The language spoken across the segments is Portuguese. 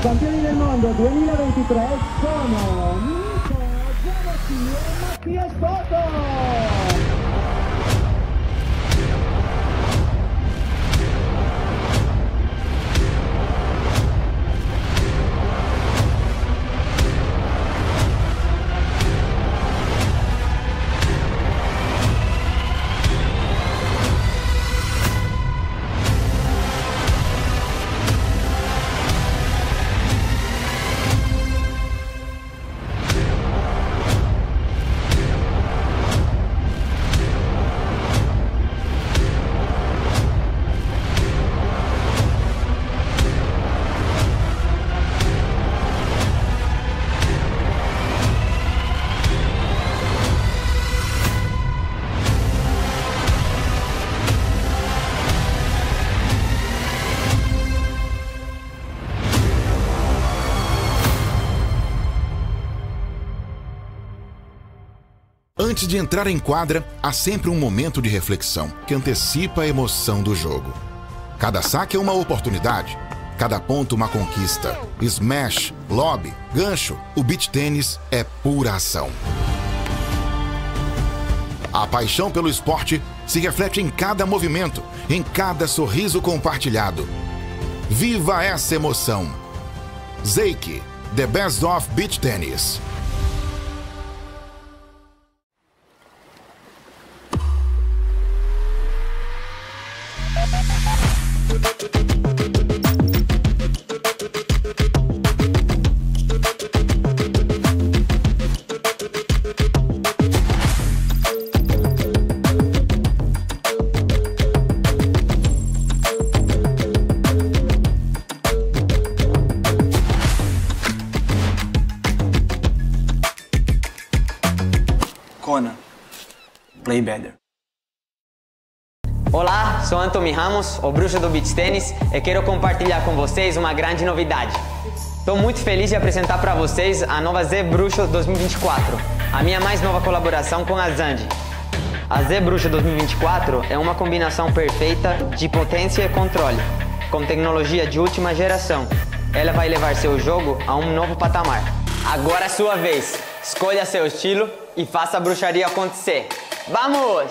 campioni del mondo 2023 sono Nico Gianotti e Mattia Soto. Antes de entrar em quadra, há sempre um momento de reflexão que antecipa a emoção do jogo. Cada saque é uma oportunidade, cada ponto uma conquista. Smash, lobby, gancho, o beach tênis é pura ação. A paixão pelo esporte se reflete em cada movimento, em cada sorriso compartilhado. Viva essa emoção! Zeiki, The Best of Beach Tennis. Kona, play better. Olá, sou Anthony Ramos, o bruxo do beach tênis, e quero compartilhar com vocês uma grande novidade. Estou muito feliz de apresentar para vocês a nova Z Bruxo 2024, a minha mais nova colaboração com a Zaandi. A Z Bruxo 2024 é uma combinação perfeita de potência e controle, com tecnologia de última geração. Ela vai levar seu jogo a um novo patamar. Agora é sua vez, escolha seu estilo e faça a bruxaria acontecer. Vamos!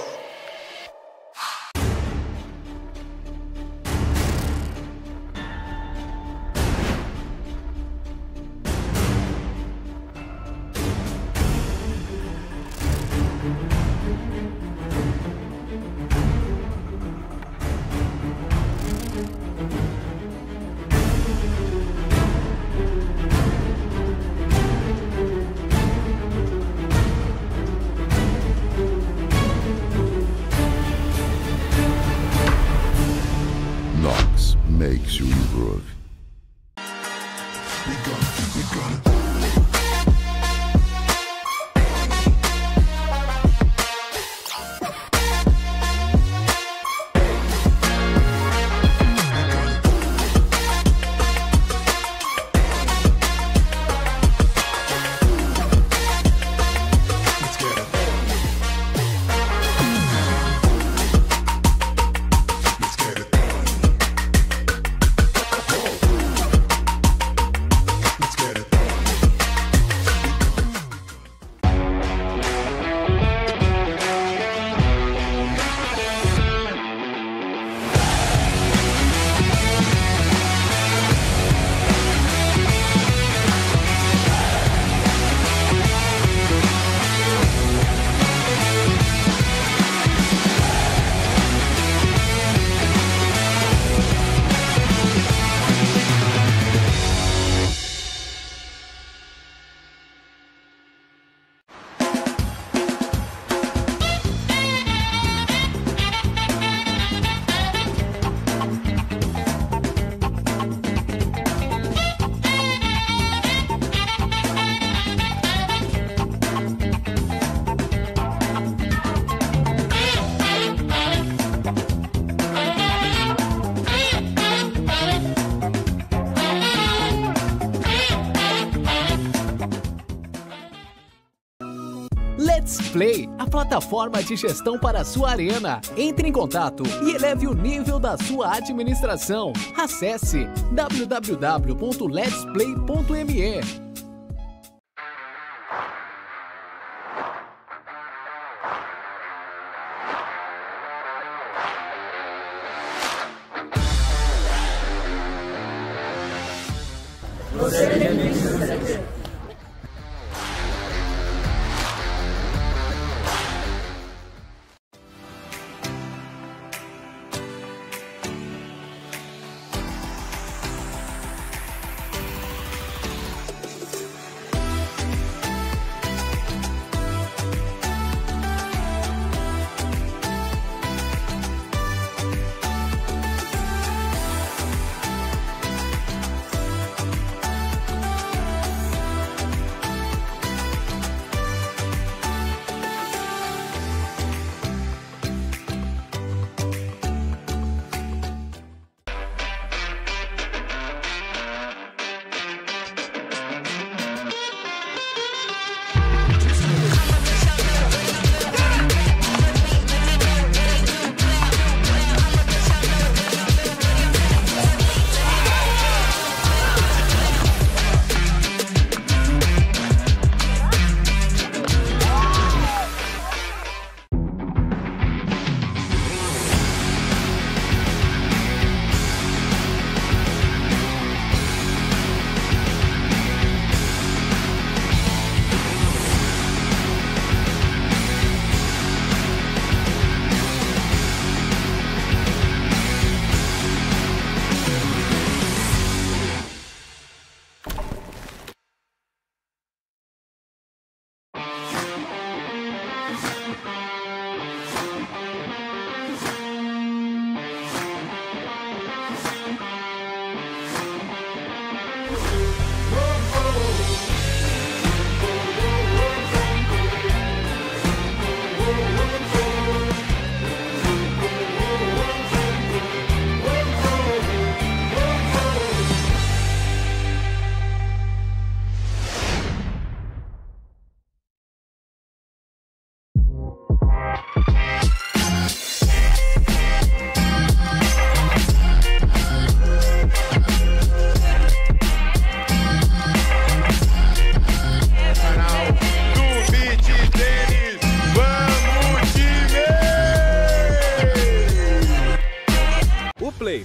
Play, a plataforma de gestão para a sua arena. Entre em contato e eleve o nível da sua administração. Acesse www.letsplay.me.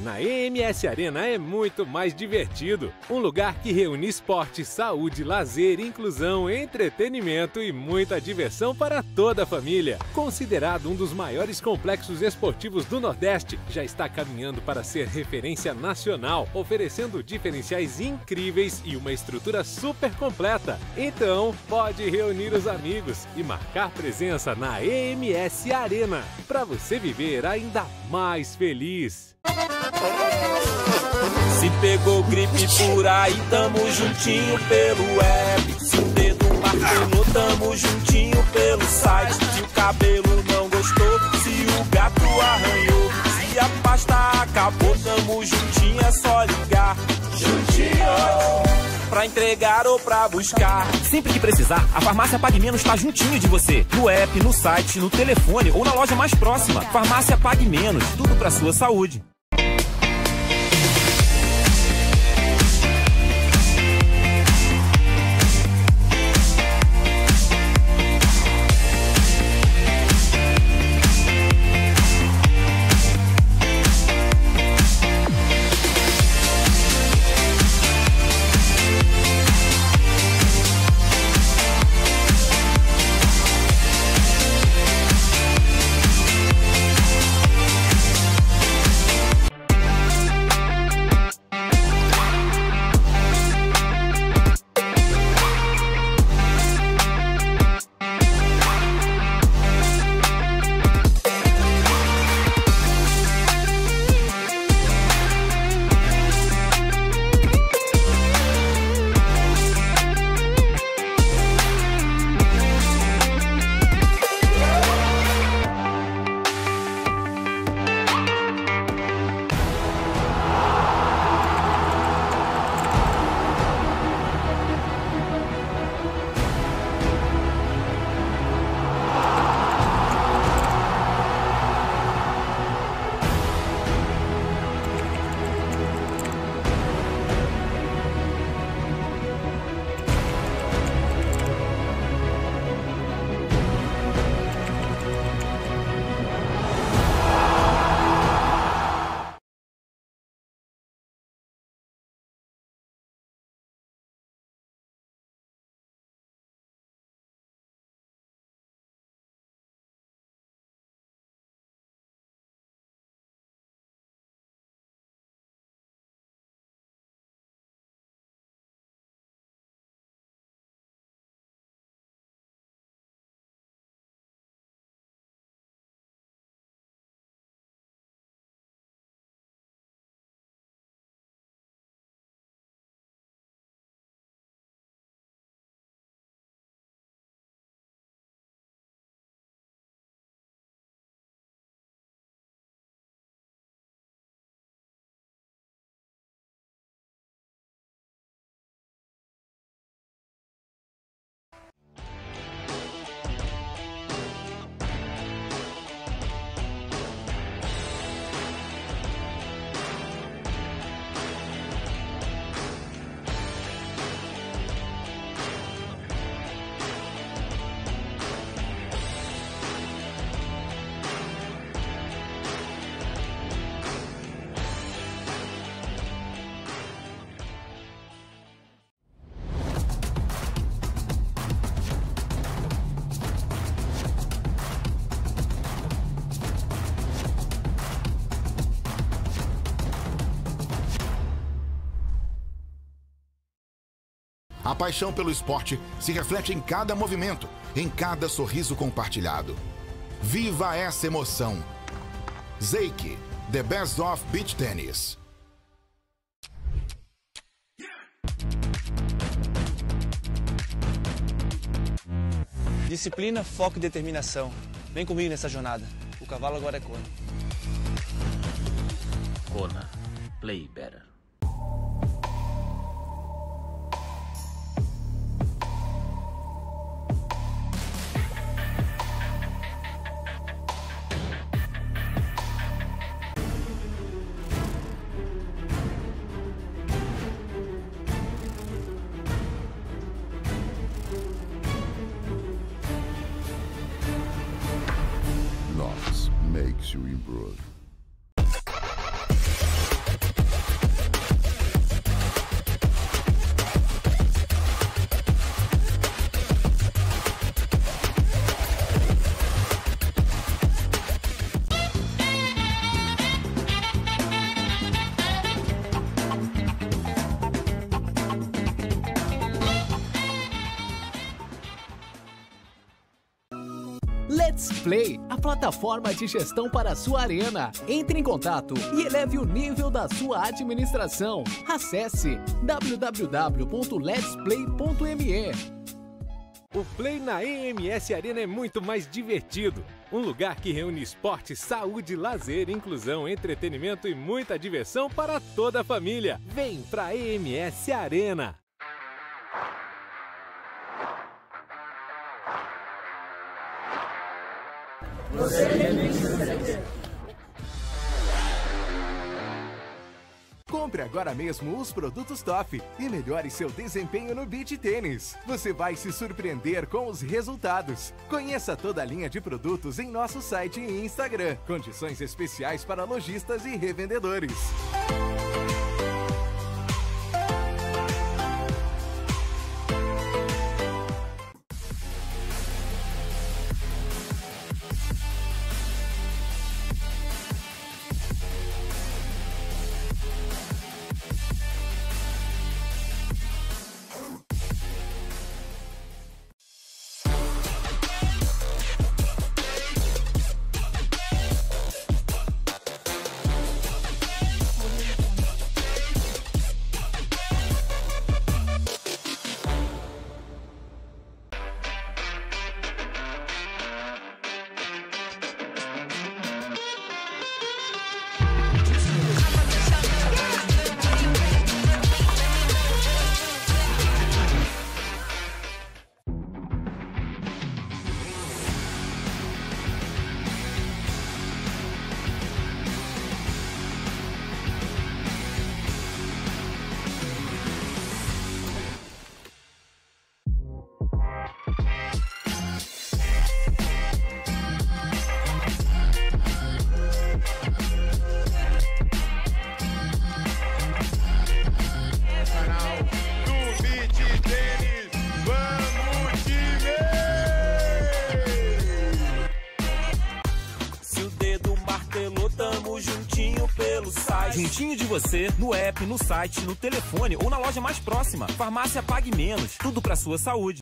Na EMS Arena é muito mais divertido. Um lugar que reúne esporte, saúde, lazer, inclusão, entretenimento e muita diversão para toda a família. Considerado um dos maiores complexos esportivos do Nordeste, já está caminhando para ser referência nacional, oferecendo diferenciais incríveis e uma estrutura super completa. Então, pode reunir os amigos e marcar presença na EMS Arena, para você viver ainda mais feliz. Se pegou gripe por aí, tamo juntinho pelo app. Se o dedo marcou, tamo juntinho pelo site. Se o cabelo não gostou, se o gato arranhou, se a pasta acabou, tamo juntinho, é só ligar. Juntinho! Pra entregar ou pra buscar. Sempre que precisar, a Farmácia Pague Menos tá juntinho de você. No app, no site, no telefone ou na loja mais próxima. Farmácia Pague Menos, tudo pra sua saúde. A paixão pelo esporte se reflete em cada movimento, em cada sorriso compartilhado. Viva essa emoção! Zeiki, The Best of Beach Tennis. Disciplina, foco e determinação. Vem comigo nessa jornada. O cavalo agora é Kona. Kona. Play better. Let's Play, a plataforma de gestão para a sua arena. Entre em contato e eleve o nível da sua administração. Acesse www.letsplay.me. O Play na EMS Arena é muito mais divertido. Um lugar que reúne esporte, saúde, lazer, inclusão, entretenimento e muita diversão para toda a família. Vem pra EMS Arena! Compre agora mesmo os produtos top e melhore seu desempenho no beach tênis. Você vai se surpreender com os resultados. Conheça toda a linha de produtos em nosso site e Instagram. Condições especiais para lojistas e revendedores. Juntinho de você, no app, no site, no telefone ou na loja mais próxima. Farmácia Pague Menos, tudo pra sua saúde.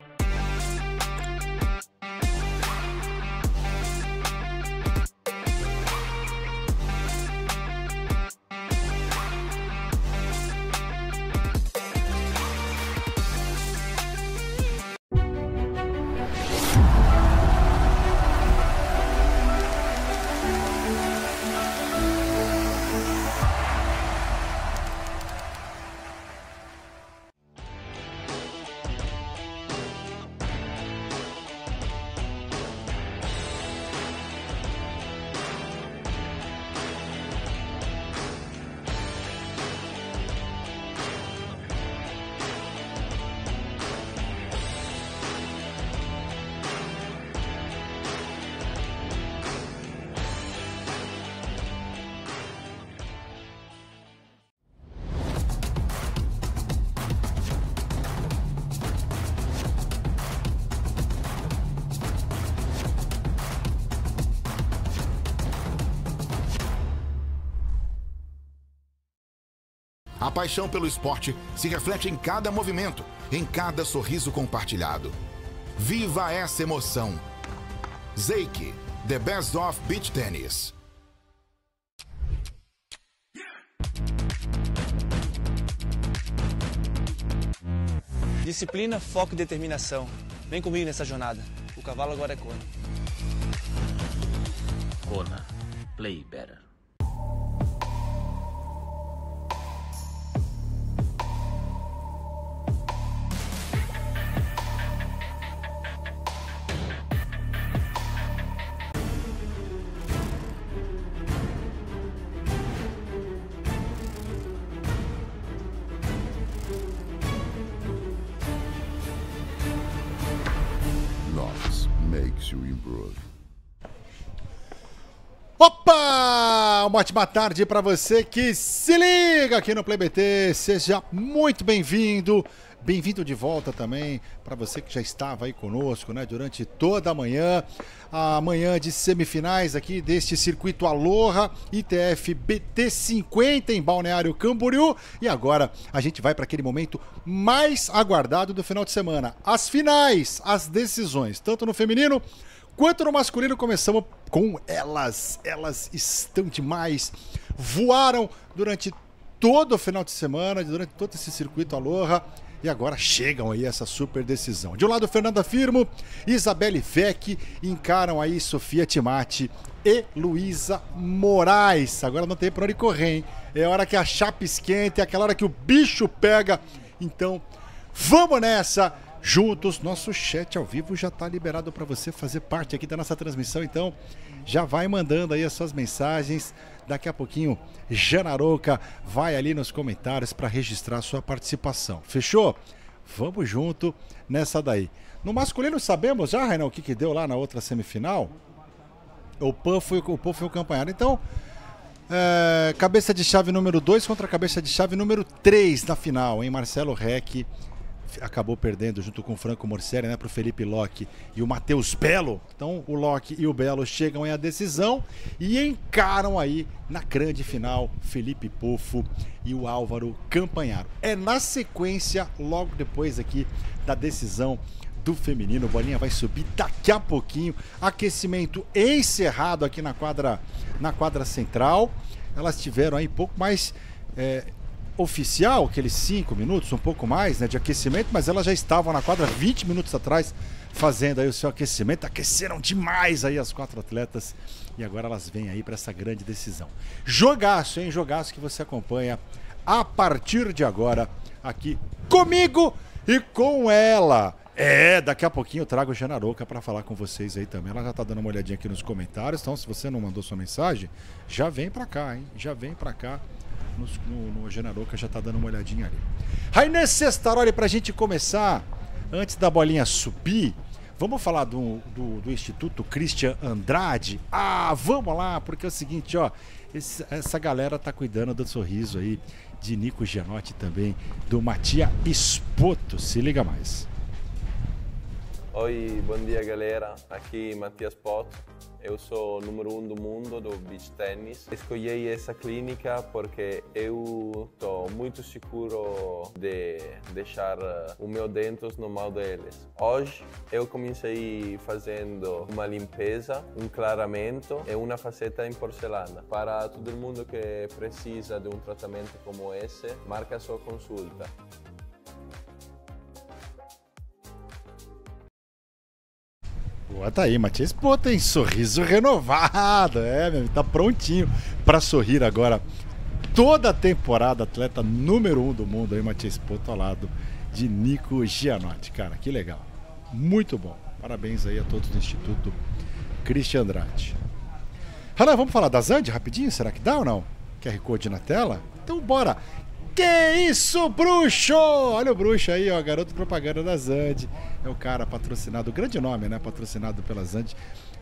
A paixão pelo esporte se reflete em cada movimento, em cada sorriso compartilhado. Viva essa emoção! Zeiki, The Best of Beach Tennis. Disciplina, foco e determinação. Vem comigo nessa jornada. O cavalo agora é Kona. Kona. Play better. Opa! Uma ótima tarde para você que se liga aqui no Play BT. Seja muito bem-vindo. Bem-vindo de volta também para você que já estava aí conosco, né, durante toda a manhã. A manhã de semifinais aqui deste circuito Aloha ITF BT50 em Balneário Camboriú. E agora a gente vai para aquele momento mais aguardado do final de semana. As finais, as decisões, tanto no feminino quanto no masculino. Começamos com elas. Elas estão demais. Voaram durante todo o final de semana, durante todo esse circuito Aloha. E agora chegam aí essa super decisão. De um lado, Fernanda Firmo e Isabelle Vecchi encaram aí Sofia Cimatti e Luísa Moraes. Agora não tem pra onde correr, hein? É a hora que a chapa esquenta, é aquela hora que o bicho pega. Então, vamos nessa! Juntos, nosso chat ao vivo já está liberado para você fazer parte aqui da nossa transmissão, então já vai mandando aí as suas mensagens. Daqui a pouquinho, Janaroca vai ali nos comentários para registrar a sua participação. Fechou? Vamos junto nessa daí. No masculino sabemos já, Renan, o que que deu lá na outra semifinal? O Pan foi o campanhado. Então, cabeça de chave número 2 contra a cabeça de chave número 3 na final, hein? Marcelo Reck acabou perdendo junto com o Franco Morcelli, né, para o Felipe Locke e o Matheus Belo. Então o Locke e o Belo chegam em a decisão e encaram aí na grande final Felipe Poffo e o Álvaro Campanharo. É na sequência, logo depois aqui da decisão do feminino. Bolinha vai subir daqui a pouquinho. Aquecimento encerrado aqui na quadra central. Elas tiveram aí pouco mais oficial, aqueles 5 minutos, um pouco mais, né, de aquecimento, mas elas já estavam na quadra 20 minutos atrás fazendo aí o seu aquecimento. Aqueceram demais aí as 4 atletas e agora elas vêm aí para essa grande decisão. Jogaço, hein? Jogaço que você acompanha a partir de agora aqui comigo e com ela. Daqui a pouquinho eu trago a Janaroca para falar com vocês aí também. Ela já tá dando uma olhadinha aqui nos comentários, então se você não mandou sua mensagem, já vem para cá, hein? Já vem para cá. No Janaroca já tá dando uma olhadinha ali. Rainer Sestaroli, pra gente começar, antes da bolinha subir, vamos falar do Instituto Christian Andrade? Ah, vamos lá, porque é o seguinte, ó, essa galera tá cuidando do sorriso aí de Nico Gianotti também, do Mattia Soto. Se liga mais. Oi, bom dia galera, aqui Mattia Soto. Eu sou o número 1 do mundo do beach tennis. Escolhi essa clínica porque eu estou muito seguro de deixar o meu dentes no mal deles. Hoje eu comecei fazendo uma limpeza, um clareamento e uma faceta em porcelana. Para todo mundo que precisa de um tratamento como esse, marca sua consulta. Boa, tá aí, Mattia Soto, tem sorriso renovado, meu, tá prontinho pra sorrir agora toda a temporada, atleta número 1 do mundo aí, Mattia Soto, ao lado de Nico Gianotti, cara, que legal, muito bom, parabéns aí a todos do Instituto Christian Andrade. Hanna, vamos falar da Zaandi rapidinho, será que dá ou não? QR Code na tela? Então bora! Que isso, bruxo! Olha o bruxo aí, ó, garoto propaganda da Zaandi. É o cara patrocinado, grande nome, né? Patrocinado pela Zaandi.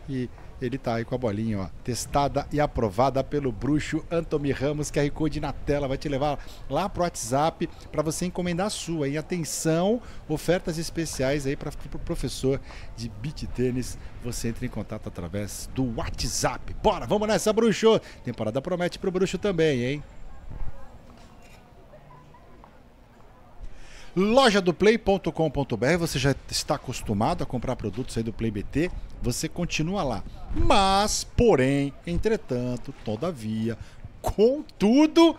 E ele tá aí com a bolinha, ó, testada e aprovada pelo bruxo Anthony Ramos. QR Code na tela, vai te levar lá pro WhatsApp para você encomendar a sua. E atenção, ofertas especiais aí para pro professor de beach tênis. Você entra em contato através do WhatsApp. Bora, vamos nessa, bruxo! Temporada promete pro bruxo também, hein? lojadoplay.com.br, você já está acostumado a comprar produtos aí do Play BT, você continua lá. Mas, porém, entretanto, todavia, contudo,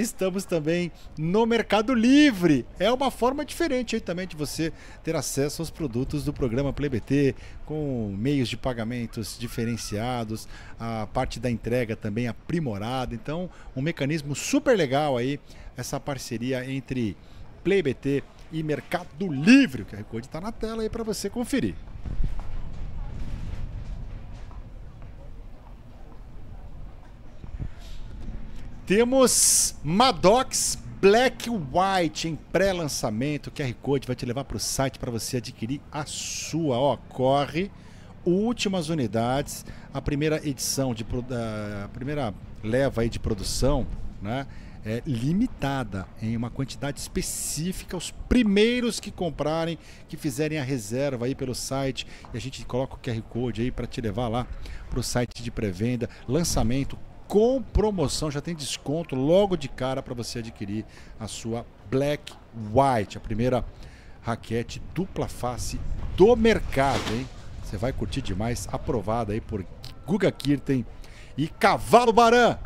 estamos também no Mercado Livre. É uma forma diferente aí também de você ter acesso aos produtos do programa Play BT, com meios de pagamentos diferenciados, a parte da entrega também aprimorada. Então, um mecanismo super legal aí, essa parceria entre Play BT e Mercado Livre. O QR Code está na tela aí para você conferir. Temos Madox Black White em pré-lançamento. O QR Code vai te levar para o site para você adquirir a sua. Ó, corre, últimas unidades. A primeira edição, a primeira leva aí de produção, né, é limitada em uma quantidade específica. Os primeiros que comprarem, que fizerem a reserva aí pelo site, e a gente coloca o QR Code aí para te levar lá para o site de pré-venda, lançamento, com promoção, já tem desconto logo de cara para você adquirir a sua Black White, a primeira raquete dupla face do mercado, hein? Você vai curtir demais, aprovada aí por Guga Kirten e Cavalo Baran.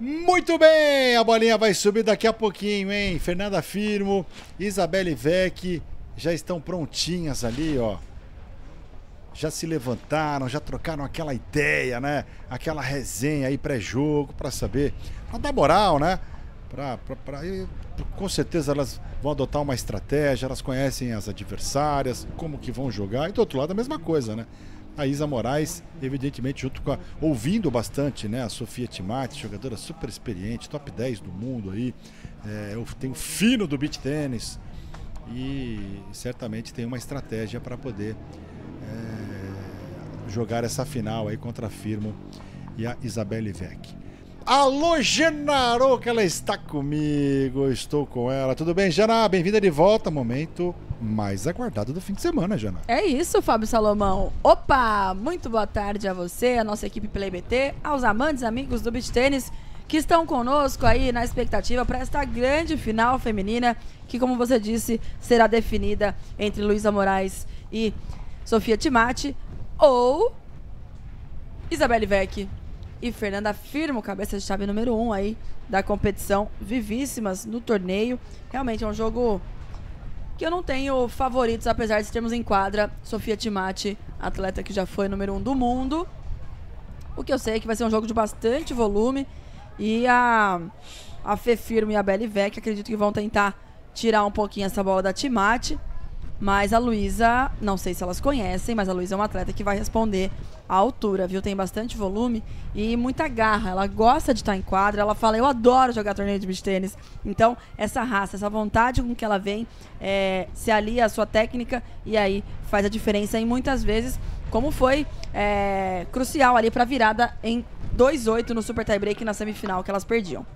Muito bem, a bolinha vai subir daqui a pouquinho, hein? Fernanda Firmo, Isabelle Vecchi já estão prontinhas ali, ó. Já se levantaram, já trocaram aquela ideia, né? Aquela resenha aí pré-jogo para saber, para dar moral, né? Com certeza elas vão adotar uma estratégia, elas conhecem as adversárias, como que vão jogar. E do outro lado a mesma coisa, né? A Isa Moraes, evidentemente, junto com ouvindo bastante, né? A Sofia Cimatti, jogadora super experiente, top 10 do mundo aí. Tem o fino do beach tênis e certamente tem uma estratégia para poder jogar essa final aí contra a Firmo e a Isabelle Vecchi. Alô, Genaro, que ela está comigo, eu estou com ela. Tudo bem, Jana? Bem-vinda de volta. Momento mais aguardado do fim de semana, Jana. É isso, Fábio Salomão. Opa, muito boa tarde a você, a nossa equipe Play BT, aos amantes amigos do beach tênis que estão conosco aí na expectativa para esta grande final feminina que, como você disse, será definida entre Luísa Moraes e Sofia Cimatti, ou Isabelle Vecchi e Fernanda Firmo, cabeça de chave número 1 aí da competição, vivíssimas no torneio. Realmente é um jogo que eu não tenho favoritos, apesar de termos em quadra Sofia Cimatti, atleta que já foi número 1 do mundo. O que eu sei é que vai ser um jogo de bastante volume, e a Fê Firmo e a Belle Vecchi acredito que vão tentar tirar um pouquinho essa bola da Cimatti. Mas a Luísa, não sei se elas conhecem, mas a Luísa é uma atleta que vai responder à altura, viu? Tem bastante volume e muita garra. Ela gosta de estar em quadra, ela fala, eu adoro jogar torneio de beach tênis. Então, essa raça, essa vontade com que ela vem, se alia à sua técnica e aí faz a diferença em muitas vezes, como foi crucial ali para a virada em 2-8 no Super Tie Break na semifinal que elas perdiam.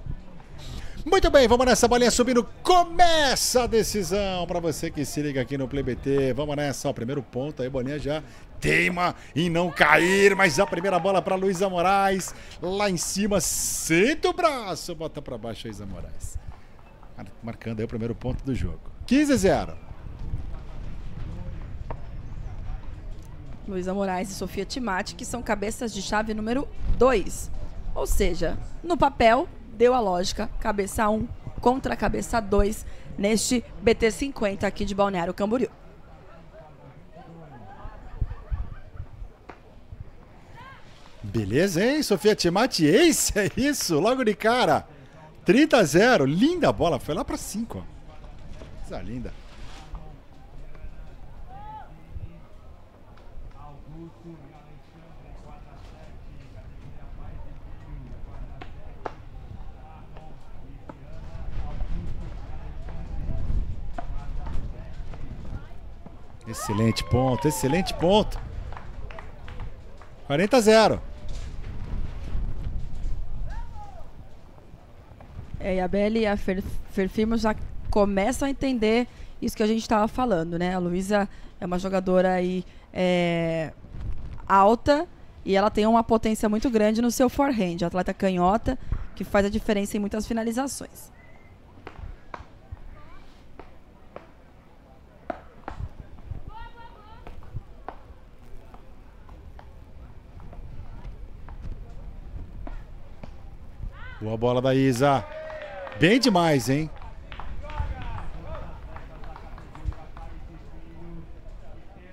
Muito bem, vamos nessa, bolinha subindo. Começa a decisão para você que se liga aqui no Play BT. Vamos nessa, o primeiro ponto aí, bolinha já teima em não cair, mas a primeira bola para Luísa Moraes. Lá em cima, senta o braço, bota para baixo a Luísa Moraes. Marcando aí o primeiro ponto do jogo. 15-0. Luísa Moraes e Sofia Cimatti, que são cabeças de chave número 2. Ou seja, no papel, deu a lógica, cabeça 1 contra cabeça 2 neste BT50 aqui de Balneário Camboriú. Beleza, hein? Sofia Cimatti, ace, é isso, logo de cara. 30-0, linda a bola, foi lá para 5. Coisa linda. Excelente ponto, excelente ponto. 40-0. E a Belle e a Firmo já começam a entender isso que a gente estava falando, né? A Luísa é uma jogadora aí alta, e ela tem uma potência muito grande no seu forehand. A atleta canhota, que faz a diferença em muitas finalizações. Boa bola da Isa. Bem demais, hein?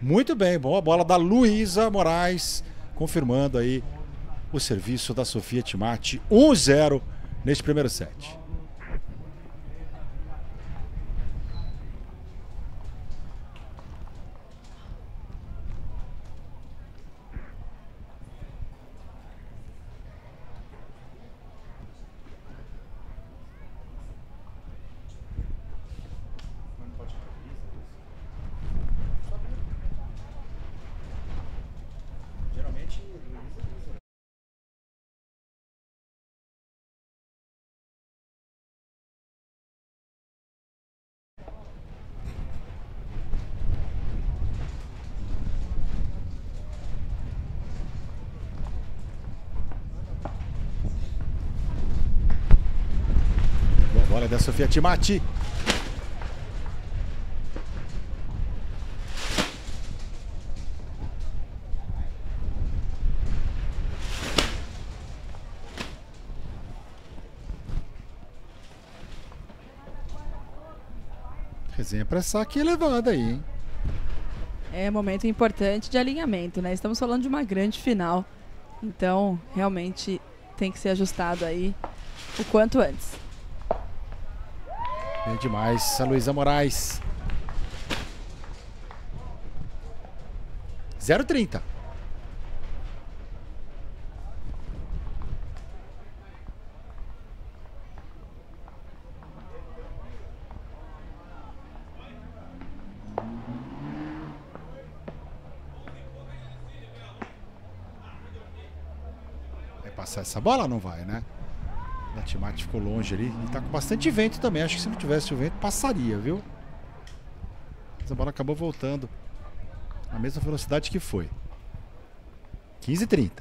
Muito bem, boa bola da Luísa Moraes, confirmando aí o serviço da Sofia Cimatti. 1-0 neste primeiro set. Da Sofia Cimatti. Resenha para saque elevada aí, hein? É um momento importante de alinhamento, né? Estamos falando de uma grande final. Então, realmente tem que ser ajustado aí o quanto antes. Bem demais, a Luísa Moraes. 0,30. Vai passar essa bola? Não vai, né? A Cimatti ficou longe ali e tá com bastante vento também. Acho que se não tivesse o vento, passaria, viu? Mas a bola acabou voltando na mesma velocidade que foi. 15,30.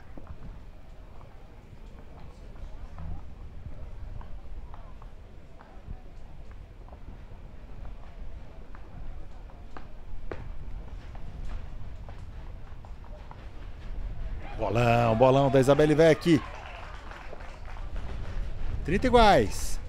Bolão, bolão da Isabelle Vecchi. 30 iguais.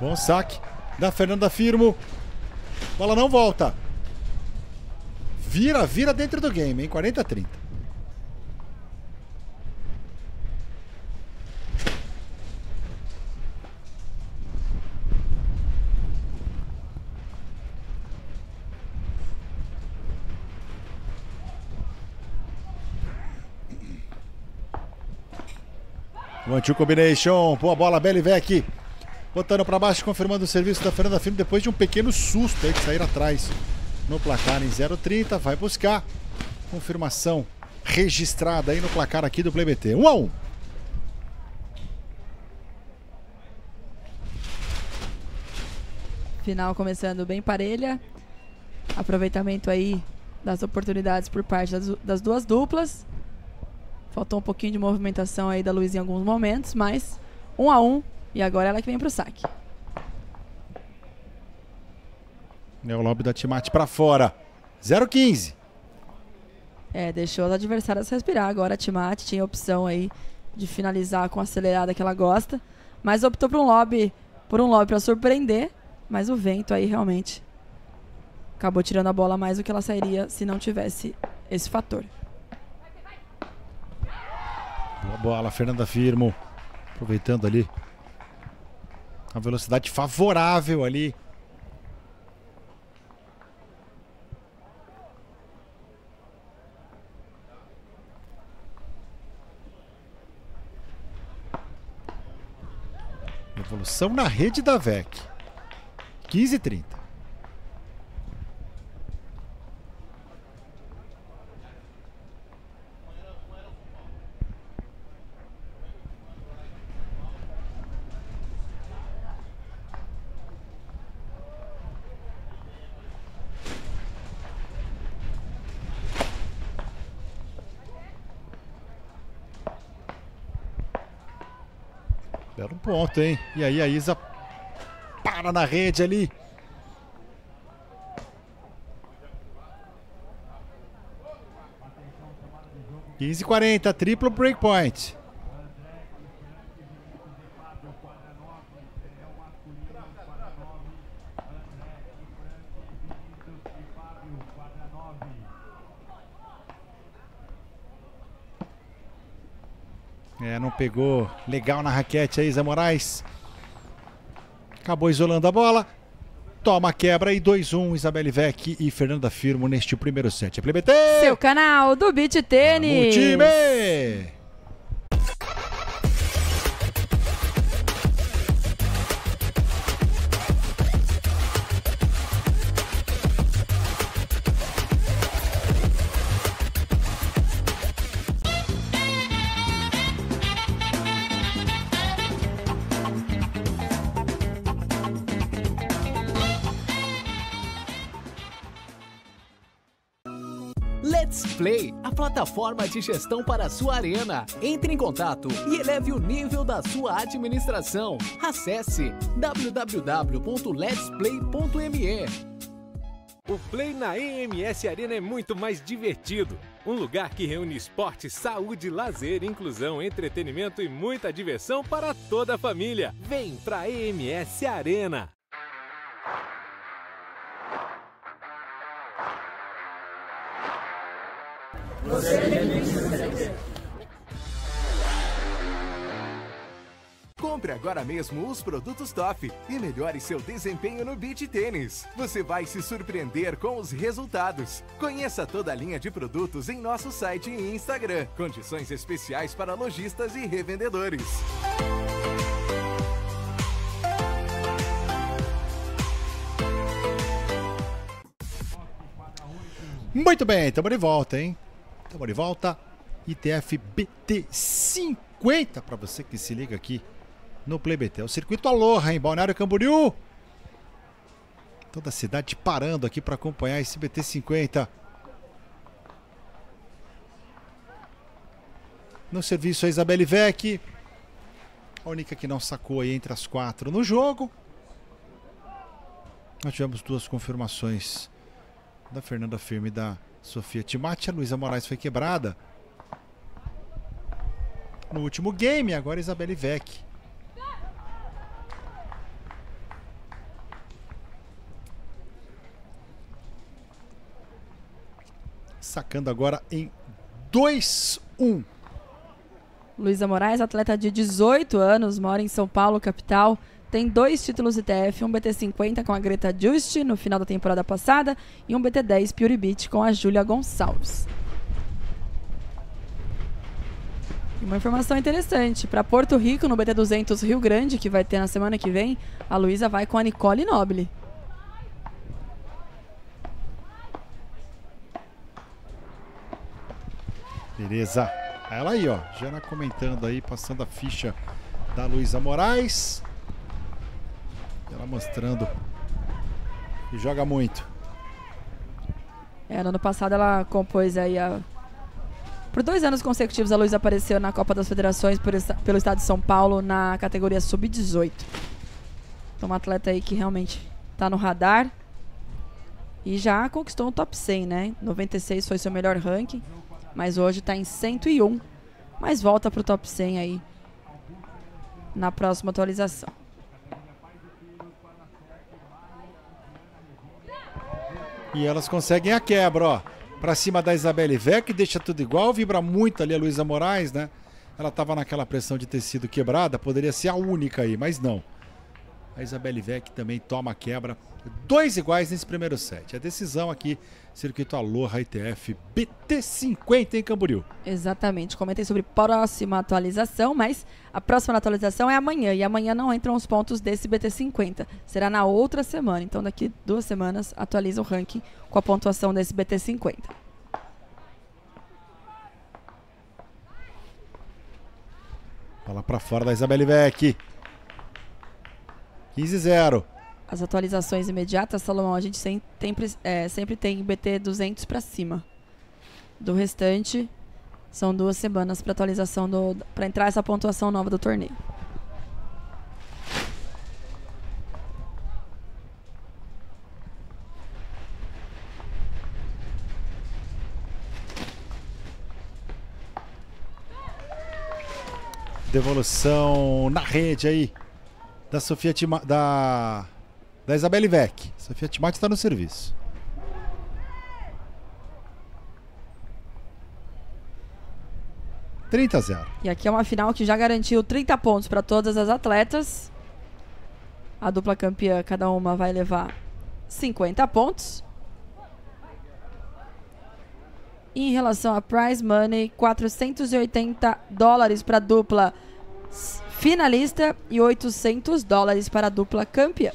Bom saque da Fernanda Firmo. Bola não volta. Vira, vira dentro do game, hein? 40-30. One-two combination. Boa bola, Belle Vecchi. Botando para baixo, confirmando o serviço da Fernanda Firmo depois de um pequeno susto aí de sair atrás. No placar em 0,30, vai buscar confirmação registrada aí no placar aqui do Play BT. 1-1. Final começando bem parelha. Aproveitamento aí das oportunidades por parte das duas duplas. Faltou um pouquinho de movimentação aí da Luísa em alguns momentos, mas 1-1 e agora ela que vem para o saque. É o lobby da Cimatti para fora. 0,15. É, deixou as adversárias respirar. Agora a Cimatti tinha a opção aí de finalizar com a acelerada que ela gosta, mas optou por um lobby para surpreender, mas o vento aí realmente acabou tirando a bola mais do que ela sairia se não tivesse esse fator. Boa bola, Fernanda Firmo. Aproveitando ali a velocidade favorável ali. Evolução na rede da Vecchi. 15,30. Belo ponto, hein? E aí a Isa para na rede ali. Quinze e 40, triplo breakpoint. É, não pegou legal na raquete a Isa Moraes. Acabou isolando a bola. Toma a quebra e 2-1, Isabelle Vecchi e Fernanda Firmo neste primeiro set. É Play BT! Seu canal do Beach Tênis! Time! Play, a plataforma de gestão para a sua arena. Entre em contato e eleve o nível da sua administração. Acesse www.letsplay.me. O Play na EMS Arena é muito mais divertido. Um lugar que reúne esporte, saúde, lazer, inclusão, entretenimento e muita diversão para toda a família. Vem pra EMS Arena. Compre agora mesmo os produtos top e melhore seu desempenho no beach tênis. Você vai se surpreender com os resultados. Conheça toda a linha de produtos em nosso site e Instagram. Condições especiais para lojistas e revendedores. Muito bem, estamos de volta, hein? Estamos de volta, ITF BT50, para você que se liga aqui no Play BT. É o Circuito Aloha, em Balneário Camboriú. Toda a cidade parando aqui para acompanhar esse BT50. No serviço a Isabelle Vecchi, a única que não sacou aí entre as quatro no jogo. Nós tivemos duas confirmações da Fernanda Firmo e da Sofia Cimatti. A Luísa Moraes foi quebrada no último game. Agora Isabelle Vecchi. Sacando agora em 2-1. Luísa Moraes, atleta de 18 anos, mora em São Paulo, capital. Tem dois títulos ITF, um BT50 com a Greta Justi no final da temporada passada e um BT10 Pure Beach com a Júlia Gonçalves. E uma informação interessante, para Porto Rico, no BT200 Rio Grande, que vai ter na semana que vem, a Luísa vai com a Nicole Noble. Beleza. Ela aí, ó, Jana comentando aí, passando a ficha da Luísa Moraes. Ela mostrando que joga muito. É, no ano passado ela compôs aí a... Por 2 anos consecutivos a Luísa apareceu na Copa das Federações pelo estado de São Paulo na categoria sub-18. Então uma atleta aí que realmente tá no radar. E já conquistou um top 100, né? 96 foi seu melhor ranking, mas hoje tá em 101. Mas volta pro top 100 aí na próxima atualização. E elas conseguem a quebra, ó. Pra cima da Isabelle Vecchi, deixa tudo igual. Vibra muito ali a Luísa Moraes, né? Ela tava naquela pressão de ter sido quebrada. Poderia ser a única aí, mas não. A Isabelle Vecchi também toma a quebra. 2 iguais nesse primeiro set. A decisão aqui, Circuito Aloha ITF BT50 em Camboriú. Exatamente. Comentei sobre próxima atualização, mas a próxima atualização é amanhã. E amanhã não entram os pontos desse BT50. Será na outra semana. Então daqui 2 semanas atualiza o ranking com a pontuação desse BT50. Bola para fora da Isabelle Vecchi. 15-0. As atualizações imediatas, Salomão, a gente sempre tem BT 200 para cima. Do restante, são 2 semanas para atualização, para entrar essa pontuação nova do torneio. Devolução na rede aí da Sofia Cimatti, da Isabelle Vecchi. Sofia Cimatti está no serviço. $30 a 0. E aqui é uma final que já garantiu 30 pontos para todas as atletas. A dupla campeã, cada uma vai levar 50 pontos. E em relação a prize money, $480 para a dupla finalista e $800 para a dupla campeã.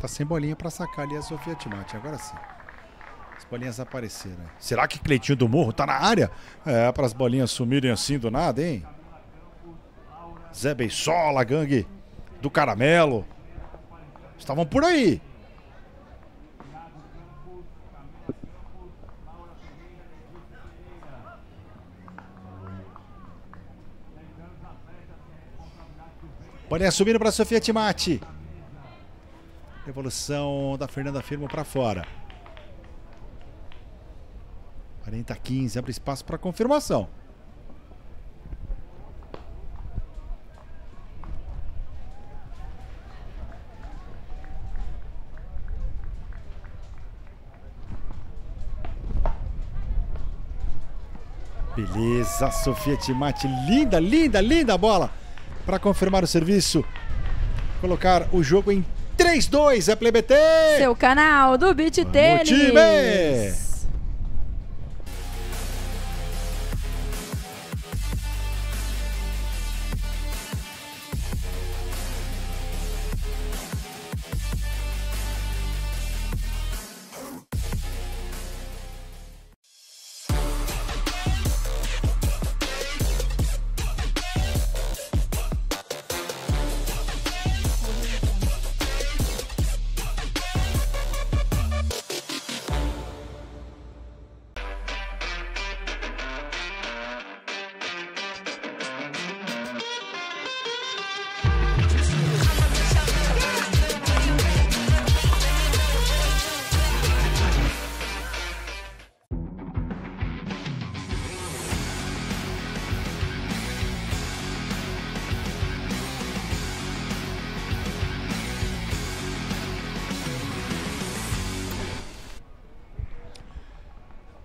Tá sem bolinha pra sacar ali a Sofia Cimatti, agora sim. As bolinhas apareceram. Será que Cleitinho do Morro tá na área? É, para as bolinhas sumirem assim do nada, hein? Zé Beisola, gangue do Caramelo. Estavam por aí. Bolinha subindo pra Sofia Cimatti. Devolução da Fernanda Firmo para fora. 40-15, abre espaço para confirmação. Beleza, Sofia Cimatti. Linda, linda, linda a bola para confirmar o serviço. Colocar o jogo em 3-2, é Play BT! Seu canal do Beach Tênis!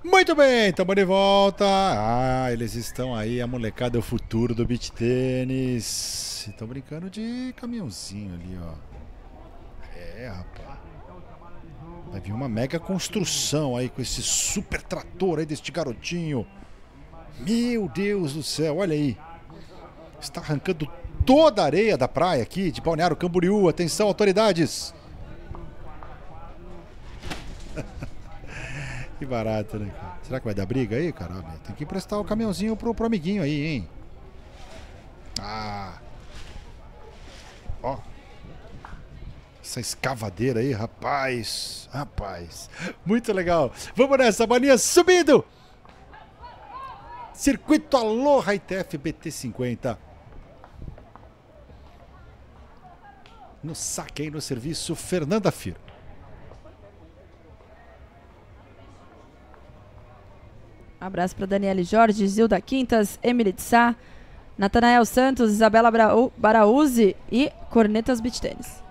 Muito bem, estamos de volta. Ah, eles estão aí, a molecada é o futuro do beach tênis. Estão brincando de caminhãozinho ali, ó. É, rapaz. Vai vir uma mega construção aí com esse super trator aí deste garotinho. Meu Deus do céu, olha aí. Está arrancando toda a areia da praia aqui de Balneário Camboriú. Atenção, autoridades. Que barato, né? Será que vai dar briga aí, caralho? Tem que emprestar o caminhãozinho pro amiguinho aí, hein? Ah! Ó! Essa escavadeira aí, rapaz! Rapaz! Muito legal! Vamos nessa, bolinha subindo! Circuito Aloha ITF BT50. No saque aí, no serviço, Fernanda Firmo. Abraço para Daniele Jorge, Zilda Quintas, Emily de Sá, Natanael Santos, Isabela Baraúzi e Cornetas Beach Tênis.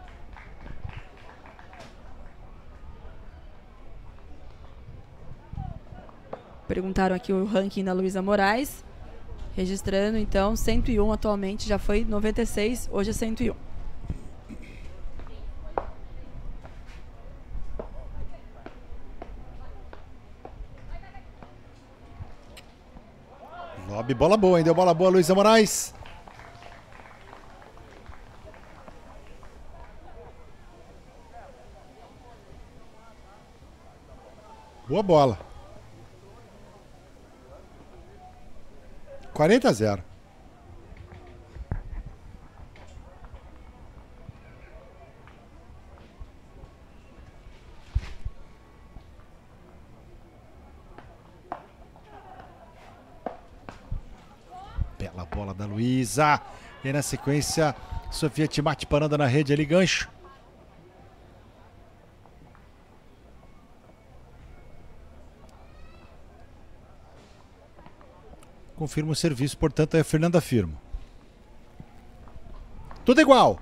Perguntaram aqui o ranking da Luísa Moraes, registrando então 101 atualmente, já foi 96, hoje é 101. Lobby, bola boa, hein? Deu bola boa, Luísa Moraes. Boa bola. 40-0. Bela bola da Luísa. E na sequência, Sofia Cimatti parando na rede ali, gancho. confirma o serviço, portanto é a Fernanda Firmo. Tudo igual.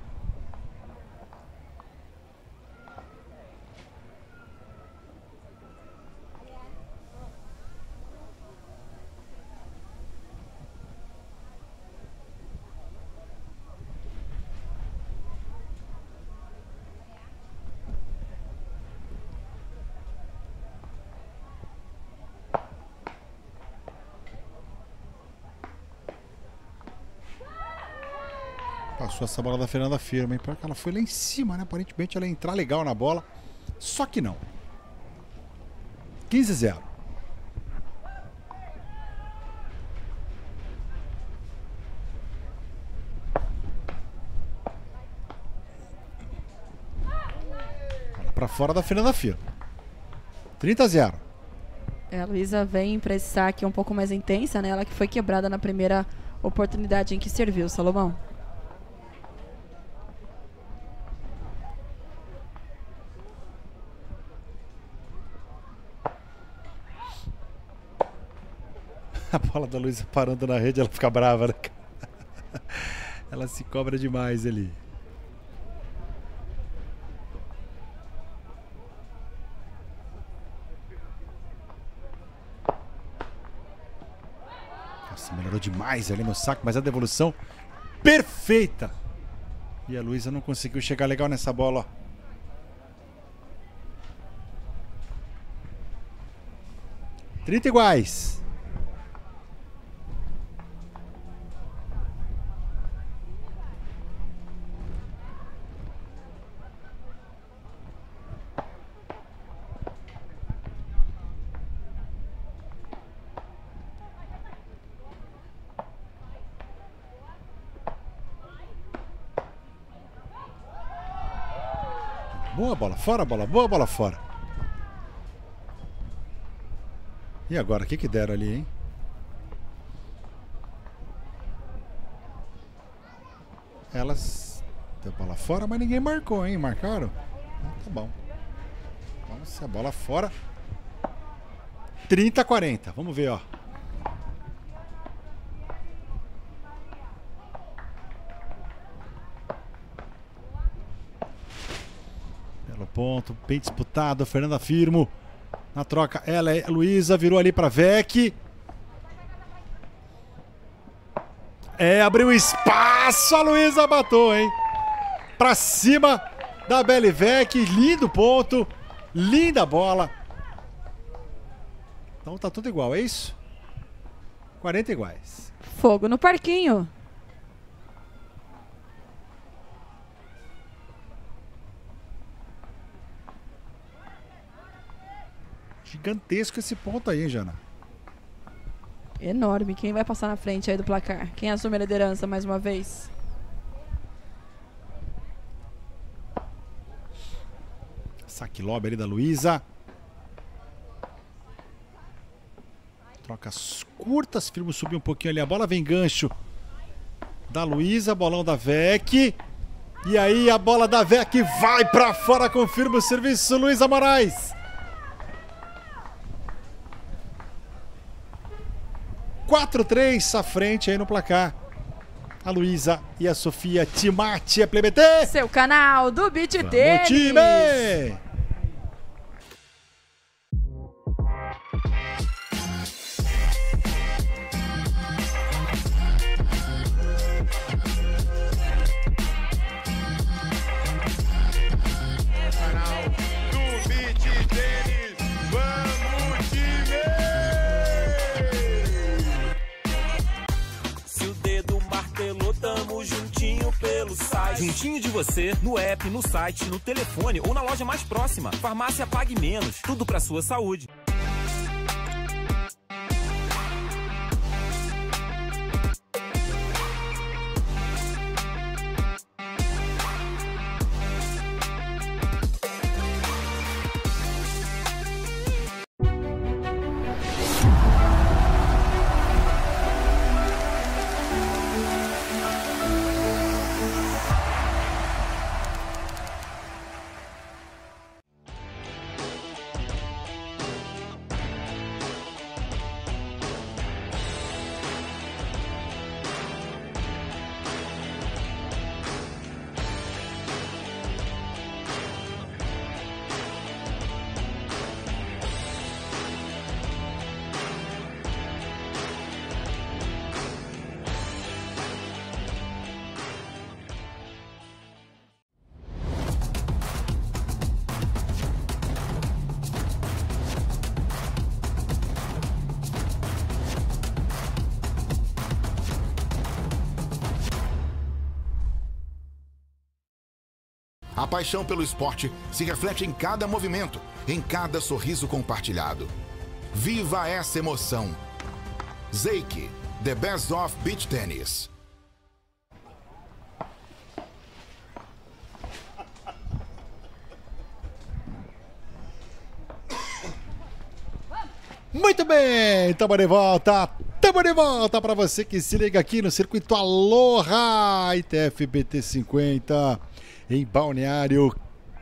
Passou essa bola da Fernanda Firmo, hein? Porque ela foi lá em cima, né? Aparentemente ela ia entrar legal na bola. Só que não. 15-0. Pra fora da Fernanda Firmo. 30-0. A Luísa vem pra esse saque um pouco mais intensa, né? Ela que foi quebrada na primeira oportunidade em que serviu, Salomão. A bola da Luísa parando na rede, ela fica brava, né? Ela se cobra demais ali. Nossa, melhorou demais ali no saque, mas a devolução perfeita. E a Luísa não conseguiu chegar legal nessa bola, ó. Trinta iguais. Boa bola fora, bola boa, bola fora. E agora, o que que deram ali, hein? Elas... Deu bola fora, mas ninguém marcou, hein? Marcaram? Ah, tá bom. Nossa, a bola fora. 30-40. Vamos ver, ó. Ponto, bem disputado, Fernanda Firmo na troca, ela é Luísa, virou ali para Vecchi, é, abriu espaço, a Luísa matou, hein, para cima da Belle Vecchi, lindo ponto, linda bola. Então tá tudo igual, é isso? 40 iguais. Fogo no parquinho. Gigantesco esse ponto aí, hein, Jana? Enorme. Quem vai passar na frente aí do placar? Quem assume a liderança mais uma vez? Saque lobe ali da Luísa. Trocas curtas. Firmo subiu um pouquinho ali. A bola vem gancho da Luísa. Bolão da Vecchi. E aí a bola da Vecchi vai pra fora. Confirma o serviço, Luísa Moraes. 4-3 à frente aí no placar. A Luísa e a Sofia Cimatti, Play BT. Seu canal do BT Tênis. Time! Juntinho de você, no app, no site, no telefone ou na loja mais próxima. Farmácia Pague Menos, tudo pra sua saúde. A paixão pelo esporte se reflete em cada movimento, em cada sorriso compartilhado. Viva essa emoção! Zeiki, The Best of Beach Tennis. Muito bem, estamos de volta para você que se liga aqui no Circuito Aloha ITF BT50 em Balneário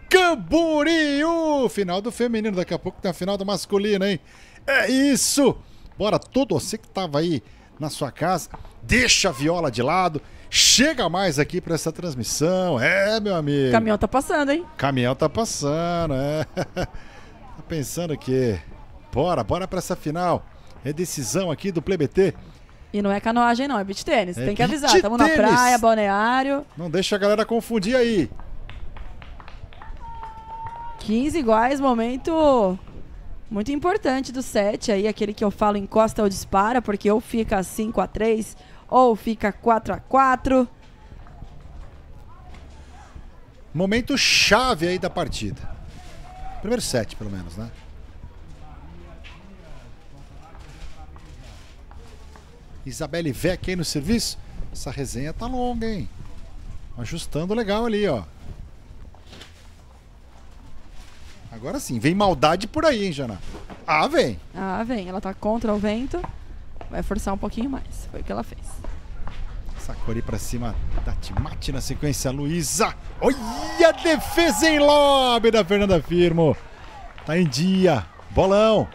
Camboriú, final do feminino, daqui a pouco tem a final do masculino, hein? É isso, bora todo você que estava aí na sua casa, deixa a viola de lado, chega mais aqui para essa transmissão, é meu amigo. Caminhão tá passando, hein? Caminhão tá passando, é, tá pensando que... Bora pra essa final. É decisão aqui do Play BT. E não é canoagem não, é beach tênis. É, tem que avisar, estamos na praia, balneário. Não deixa a galera confundir aí. 15 iguais, momento muito importante do set aí, aquele que eu falo encosta ou dispara, porque ou fica 5-3 ou fica 4-4. Momento chave aí da partida. Primeiro set, pelo menos, né? Isabelle Vecchi aí no serviço. Essa resenha tá longa, hein? Ajustando legal ali, ó. Agora sim, vem maldade por aí, hein, Jana? Ah, vem. Ah, vem. Ela tá contra o vento. Vai forçar um pouquinho mais. Foi o que ela fez. Sacou ali pra cima da Cimatti na sequência. Luísa. Olha a defesa em lobby da Fernanda Firmo. Tá em dia. Bolão.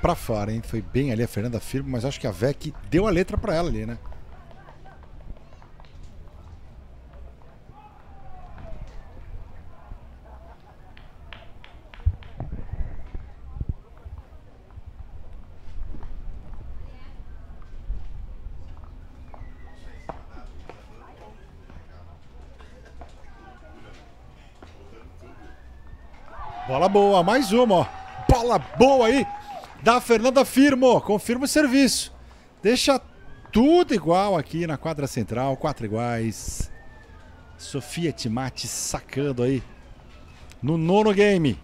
Pra fora, hein? Foi bem ali a Fernanda Firmo, mas acho que a Vecchi deu a letra pra ela ali, né? Bola boa, mais uma, ó. Bola boa aí da Fernanda Firmo, confirma o serviço. Deixa tudo igual aqui na quadra central, 4 iguais. Sofia Cimatti sacando aí no 9º game.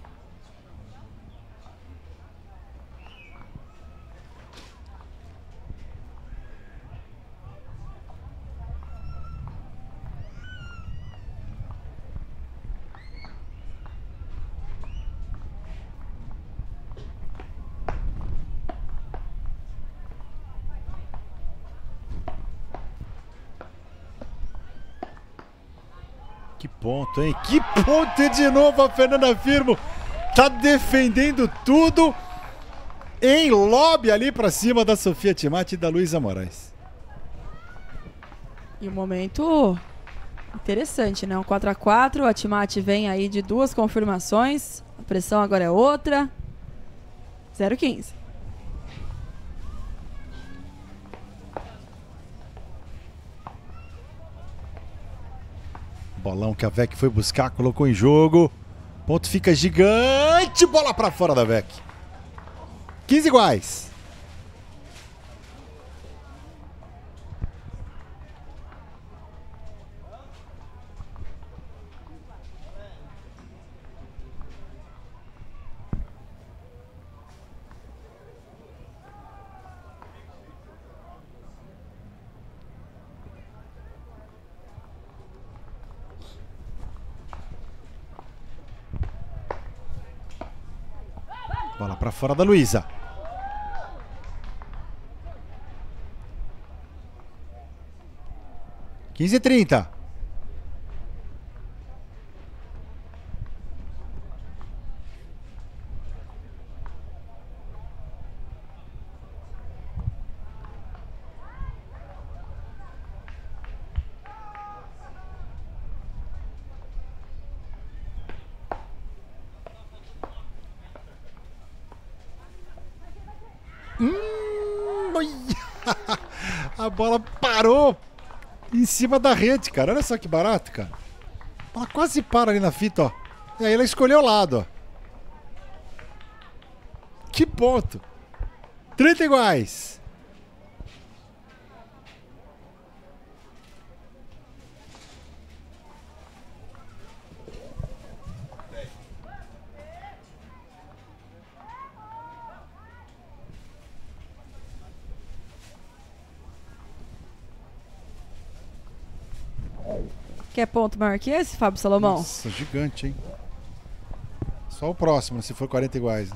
Ponto, hein? Que ponto! E de novo a Fernanda Firmo tá defendendo tudo em lobby ali pra cima da Sofia Cimatti e da Luísa Moraes. E um momento interessante, né? Um 4-4, a Cimatti vem aí de duas confirmações, a pressão agora é outra. 0-15. Bolão que a Vecchi foi buscar, colocou em jogo. Ponto fica gigante. Bola pra fora da Vecchi. 15 iguais. Bola pra fora da Luísa. Quinze e 30. A bola parou em cima da rede, cara. Olha só que barato, cara. Ela quase para ali na fita, ó. E aí ela escolheu o lado, ó. Que ponto. 30 iguais. Quer ponto maior que esse, Fábio Salomão? Nossa, gigante, hein? Só o próximo, se for 40 iguais.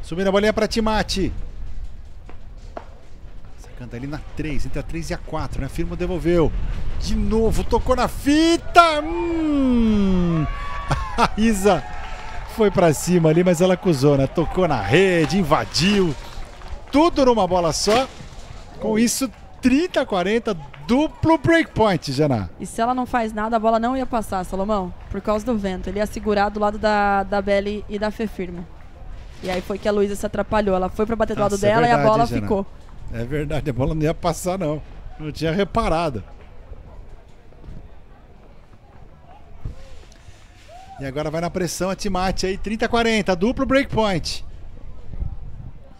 Subindo a bolinha pra Cimatti. Sacando ali na 3, entre a 3 e a 4, né? Firmo devolveu. De novo, tocou na fita. A Isa foi pra cima ali, mas ela acusou, né? Tocou na rede, invadiu. Tudo numa bola só. Com isso, 30-40, duplo breakpoint, Janá. E se ela não faz nada, a bola não ia passar, Salomão. Por causa do vento. Ele ia segurar do lado da Belly e da Fê Firmo. E aí foi que a Luísa se atrapalhou. Ela foi pra bater do lado dela, verdade, e a bola ficou. É verdade, a bola não ia passar, não. Não tinha reparado. E agora vai na pressão a Cimatti aí, 30-40, duplo breakpoint.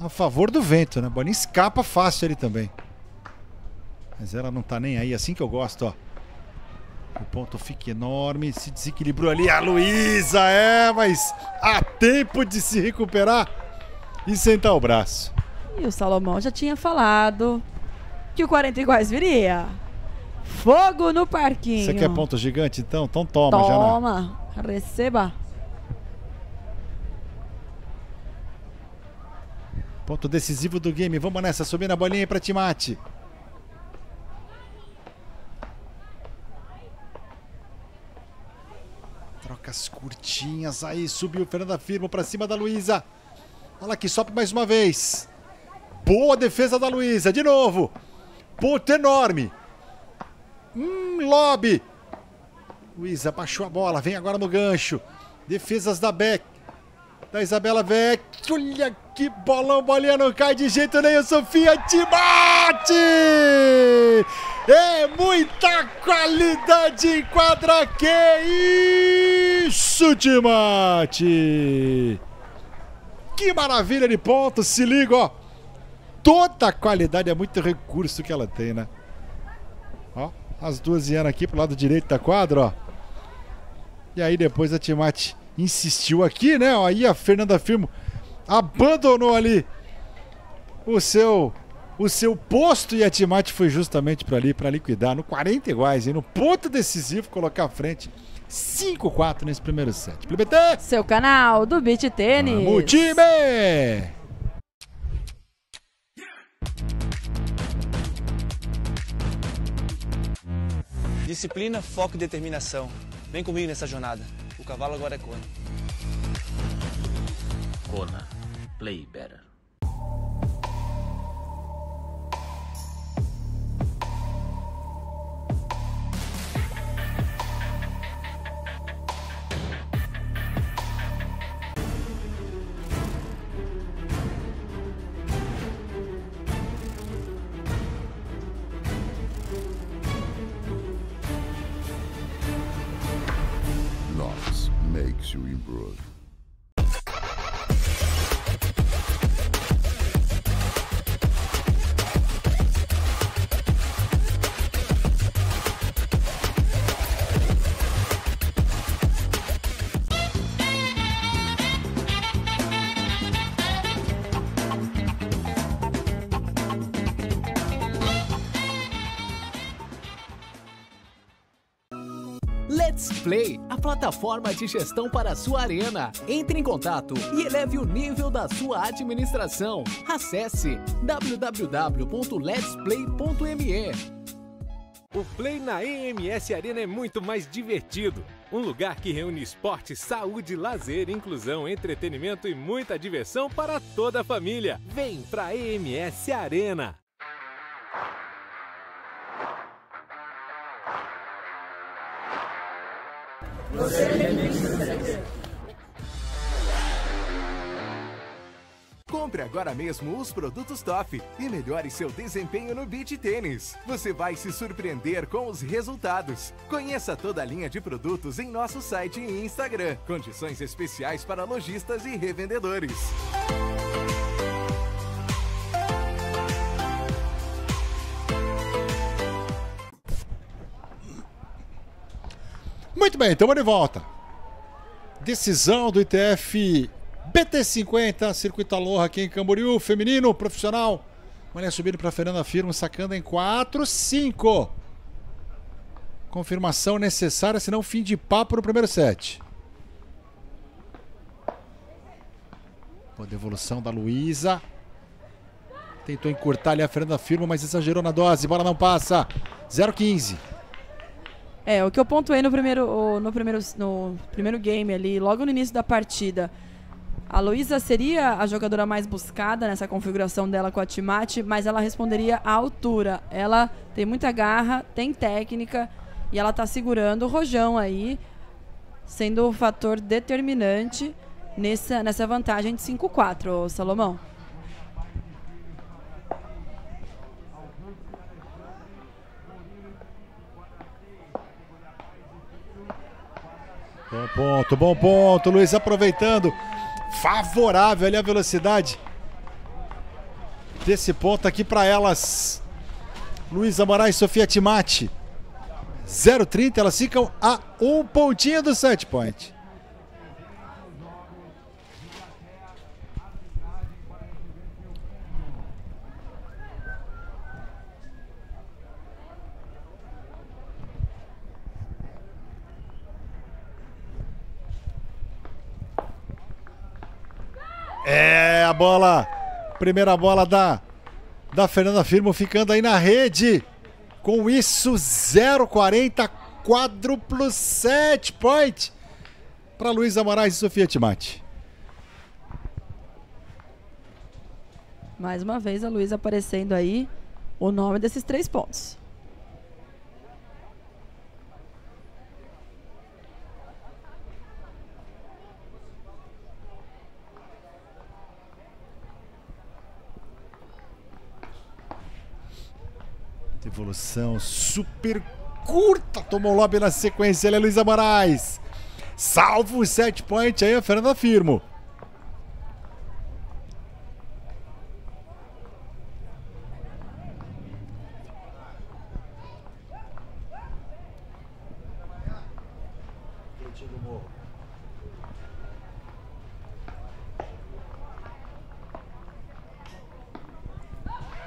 A favor do vento, né? A bolinha escapa fácil ali também. Mas ela não tá nem aí, assim que eu gosto, ó. O ponto fica enorme, se desequilibrou ali a Luísa, mas há tempo de se recuperar e sentar o braço. E o Salomão já tinha falado que o 40 iguais viria. Fogo no parquinho. Você quer ponto gigante, então? Então toma, Janá. Toma. Receba. Ponto decisivo do game. Vamos nessa. Subindo a bolinha aí pra Cimatti. Trocas curtinhas. Aí subiu Fernanda Firmo pra cima da Luísa. Olha lá que sobe mais uma vez. Boa defesa da Luísa. De novo. Ponto enorme. Lobby. Luísa baixou a bola, vem agora no gancho. Defesas da Beck, da Isabelle Vecchi. Olha que bolão, bolinha não cai de jeito nenhum. Sofia Cimatti! É muita qualidade em quadra, que isso, Cimatti! Que maravilha de ponto, se liga, ó. Toda a qualidade, é muito recurso que ela tem, né? Ó, as duas iam aqui pro lado direito da quadra, ó. E aí depois a Cimatti insistiu aqui, né? Aí a Fernanda Firmo abandonou ali o seu posto e a Cimatti foi justamente para liquidar no 40 iguais, hein? No ponto decisivo, colocar à frente 5-4 nesse primeiro set. Play BT! Seu canal do Beach Tênis. O time! Disciplina, foco e determinação. Vem comigo nessa jornada. O cavalo agora é Kona. Kona. Play better. Play, a plataforma de gestão para a sua arena. Entre em contato e eleve o nível da sua administração. Acesse www.letsplay.me. O Play na EMS Arena é muito mais divertido. Um lugar que reúne esporte, saúde, lazer, inclusão, entretenimento e muita diversão para toda a família. Vem pra EMS Arena! Você é Compre agora mesmo os produtos Toff e melhore seu desempenho no beach tênis. Você vai se surpreender com os resultados. Conheça toda a linha de produtos em nosso site e Instagram. Condições especiais para lojistas e revendedores. Muito bem, estamos de volta. Decisão do ITF BT50, Circuito Aloha aqui em Camboriú, feminino, profissional. Olha, subindo para Fernanda Firmo, sacando em 4-5. Confirmação necessária, senão fim de papo no primeiro set. Boa devolução da Luísa. Tentou encurtar ali a Fernanda Firmo, mas exagerou na dose, bola não passa. 0-15. É, o que eu pontuei no primeiro game ali, logo no início da partida. A Luísa seria a jogadora mais buscada nessa configuração dela com a Cimatti, mas ela responderia à altura. Ela tem muita garra, tem técnica e ela está segurando o rojão aí, sendo o fator determinante nessa vantagem de 5-4, Salomão. Bom ponto, Luiz aproveitando. Favorável ali a velocidade desse ponto aqui para elas, Luísa Moraes e Sofia Cimatti. 0,30, elas ficam a um pontinho do set point. É, a bola, primeira bola da Fernanda Firmo ficando aí na rede. Com isso, 0,40, quádruplo set point para Luísa Moraes e Sofia Cimatti. Mais uma vez a Luísa aparecendo aí o nome desses três pontos. Evolução super curta, tomou o lobby na sequência, ela é Luísa Moraes. Salvo o set point aí, a Fernanda Firmo.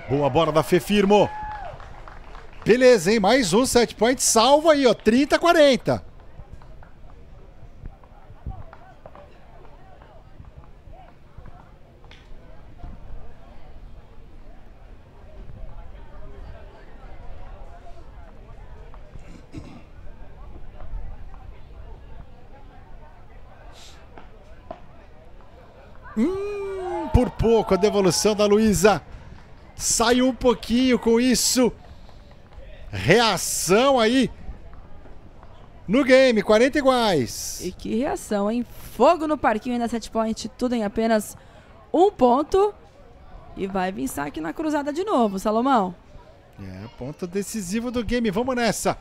Boa bola da Fê Firmo. Beleza, hein? Mais um set point salvo aí, ó. 30-40. Por pouco a devolução da Luísa. Saiu um pouquinho com isso. Reação aí no game, 40 iguais. E que reação, hein? Fogo no parquinho ainda, set point, tudo em apenas um ponto. E vai vir saque na cruzada de novo, Salomão. É, ponto decisivo do game, vamos nessa.